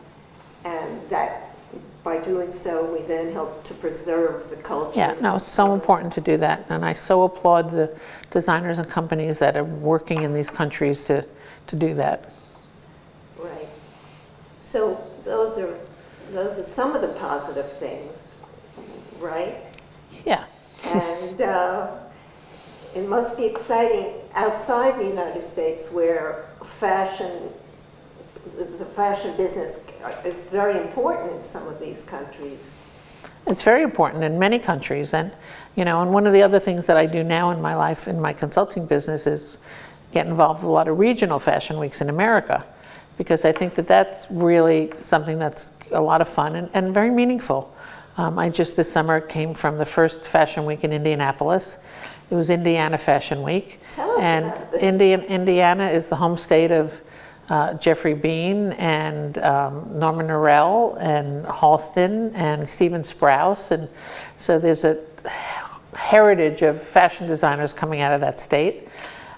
and that by doing so we then help to preserve the culture. Yeah, no, it's so important to do that, and I so applaud the designers and companies that are working in these countries to, to do that. Right. So those are, those are some of the positive things, right? Yeah. And uh, it must be exciting outside the United States, where fashion, the fashion business is very important in some of these countries. It's very important in many countries. And, you know, and one of the other things that I do now in my life, in my consulting business, is get involved with a lot of regional fashion weeks in America, because I think that that's really something that's a lot of fun and, and very meaningful. Um, I just this summer came from the first fashion week in Indianapolis. It was Indiana Fashion Week. Tell us and about this. Indian, Indiana is the home state of uh, Jeffrey Bean and um, Norman Norell and Halston and Stephen Sprouse, and so there's a heritage of fashion designers coming out of that state.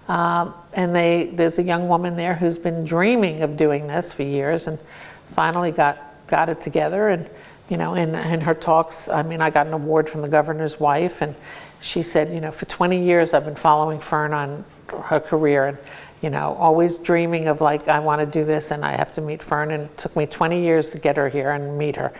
Um, and they, there's a young woman there who's been dreaming of doing this for years, and finally got got it together. And you know, in in her talks, I mean, I got an award from the governor's wife, and she said, you know, for twenty years I've been following Fern on her career, and, you know, always dreaming of, like, I want to do this and I have to meet Fern, and it took me twenty years to get her here and meet her,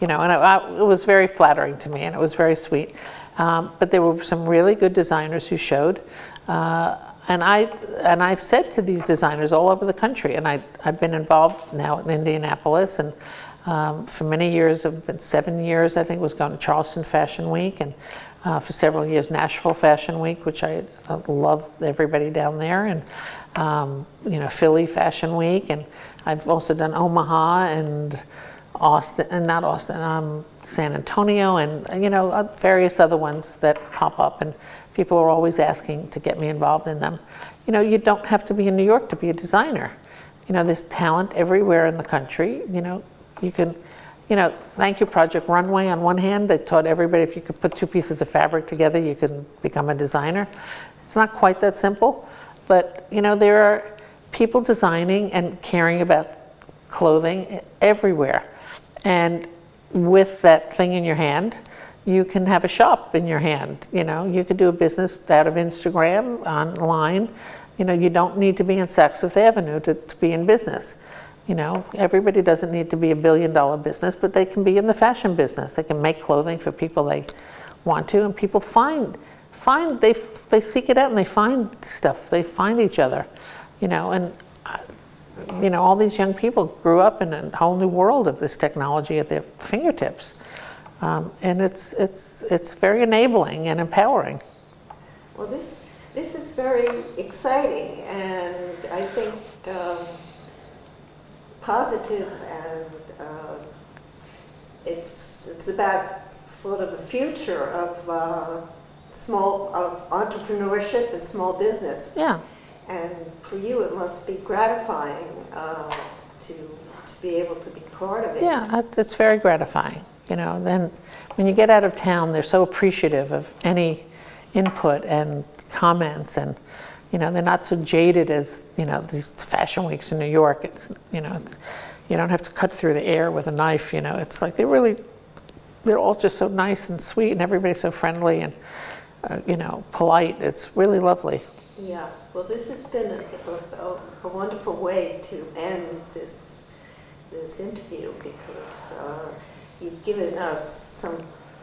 you know, and I, I, it was very flattering to me, and it was very sweet. Um, but there were some really good designers who showed, uh, and, I, and I've said to these designers all over the country, and I, I've been involved now in Indianapolis, and um, for many years, I've been seven years, I think, was going to Charleston Fashion Week, and Uh, for several years, Nashville Fashion Week, which I uh, love everybody down there, and um, you know, Philly Fashion Week, and I've also done Omaha and Austin, and not Austin, um, San Antonio, and you know, various other ones that pop up, and people are always asking to get me involved in them. You know, you don't have to be in New York to be a designer. You know, there's talent everywhere in the country. You know, you can, you know, thank you Project Runway on one hand, they taught everybody if you could put two pieces of fabric together, you can become a designer. It's not quite that simple, but you know, there are people designing and caring about clothing everywhere. And with that thing in your hand, you can have a shop in your hand. You know, you could do a business out of Instagram, online. You know, you don't need to be in Saks Fifth Avenue to, to be in business. You know, everybody doesn't need to be a billion dollar business, but they can be in the fashion business. They can make clothing for people they want to, and people find, find they, they seek it out and they find stuff. They find each other, you know, and you know, all these young people grew up in a whole new world of this technology at their fingertips. Um, and it's, it's, it's very enabling and empowering. Well, this, this is very exciting, and I think um, positive, and uh, it's, it's about sort of the future of uh, small, of entrepreneurship and small business. Yeah. And for you, it must be gratifying uh, to, to be able to be part of it. Yeah, it's very gratifying. You know, then when you get out of town, they're so appreciative of any input and comments, and you know, they're not so jaded as, you know, these fashion weeks in New York. It's, you know, you don't have to cut through the air with a knife. You know, it's like they really, they're all just so nice and sweet, and everybody's so friendly and uh, you know, polite. It's really lovely. Yeah, well, this has been a, a, a wonderful way to end this this interview, because uh, you've given us some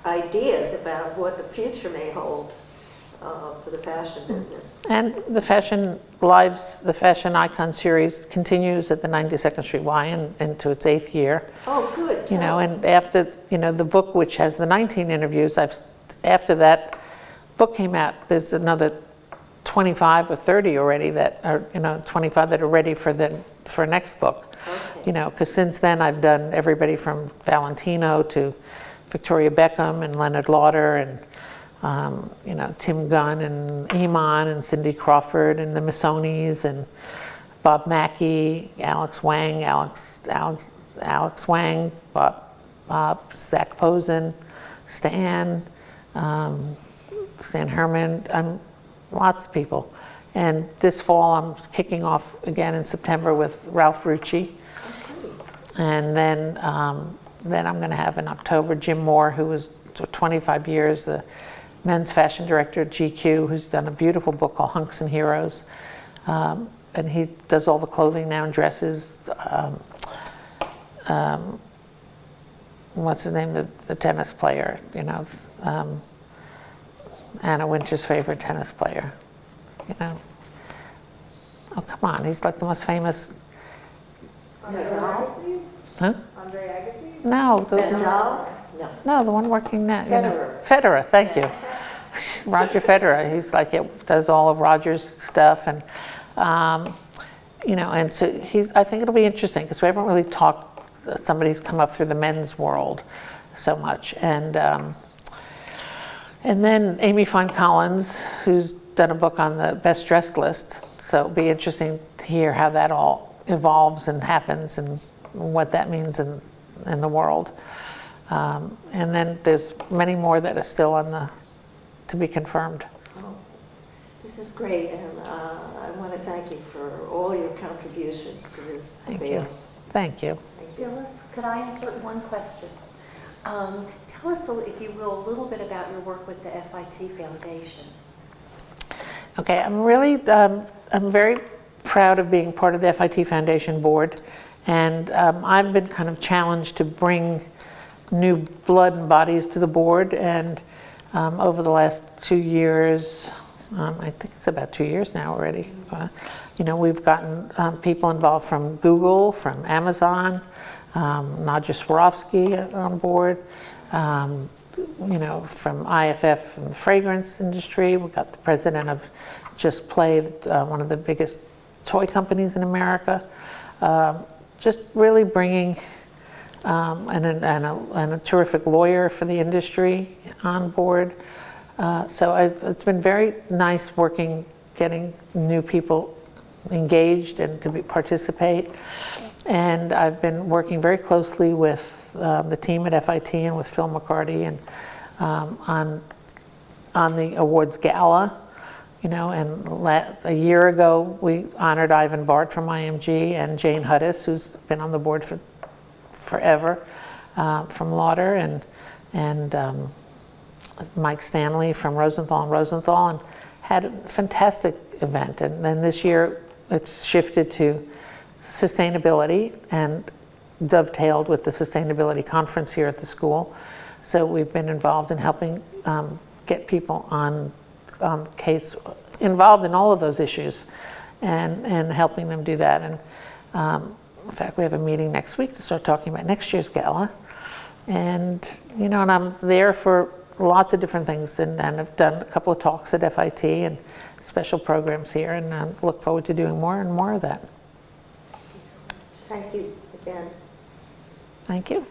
ideas about what the future may hold uh, for the fashion business. And the Fashion Lives, the Fashion Icon series continues at the ninety-second Street Y and into its eighth year. Oh, good. You yes. know, and after, you know, the book, which has the nineteen interviews, I've, after that book came out, there's another twenty-five or thirty already that are, you know, twenty-five that are ready for the for next book. Okay. You know, because since then I've done everybody from Valentino to Victoria Beckham and Leonard Lauder and um, you know, Tim Gunn and Iman and Cindy Crawford and the Massonis and Bob Mackey, Alex Wang, Alex Alex Alex Wang, Bob Bob, Zach Posen, Stan, um, Stan Herman. I'm Lots of people. And this fall, I'm kicking off again in September with Ralph Rucci. Okay. And then, um, then I'm going to have in October Jim Moore, who was twenty-five years, the men's fashion director at G Q, who's done a beautiful book called Hunks and Heroes. Um, and he does all the clothing now and dresses. Um, um, what's his name? The, the tennis player, you know. Um, Anna Wintour's favorite tennis player, you know. Oh, come on, he's like the most famous. Andre Agassi? Huh? Andre Agassi? No. The, no. No. No, the one working now. Federer. You know. Federer, thank you. Roger Federer, he's like, it does all of Roger's stuff, and, um, you know, and so he's, I think it'll be interesting, because we haven't really talked, somebody's come up through the men's world so much, and, um, And then Amy Fine Collins, who's done a book on the best dressed list. So it'll be interesting to hear how that all evolves and happens and what that means in, in the world. Um, and then there's many more that are still on the, to be confirmed. Oh, this is great, and uh, I want to thank you for all your contributions to this. Thank you. Thank you. Phyllis, could I insert one question? Um, Tell us, if you will, a little bit about your work with the F I T Foundation. Okay, I'm really, um, I'm very proud of being part of the F I T Foundation board, and um, I've been kind of challenged to bring new blood and bodies to the board, and um, over the last two years, um, I think it's about two years now already, uh, you know, we've gotten um, people involved from Google, from Amazon, um, Nadja Swarovski on board. Um, you know, from I F F and the fragrance industry. We've got the president of Just Play, uh, one of the biggest toy companies in America. Um, just really bringing um, and, a, and, a, and a terrific lawyer for the industry on board. Uh, so I've, it's been very nice working, getting new people engaged and to be, participate. And I've been working very closely with uh, the team at F I T and with Phil McCarty and um, on on the awards gala, you know. And let, a year ago we honored Ivan Bart from I M G and Jane Hudis, who's been on the board for forever, uh, from Lauder, and and um, Mike Stanley from Rosenthal and Rosenthal, and had a fantastic event. And then this year it's shifted to sustainability and dovetailed with the sustainability conference here at the school. So we've been involved in helping um, get people on, on case, involved in all of those issues, and, and helping them do that. And um, in fact, we have a meeting next week to start talking about next year's gala. And, you know, and I'm there for lots of different things, and, and I've done a couple of talks at F I T and special programs here, and I look forward to doing more and more of that. Thank you again. Thank you.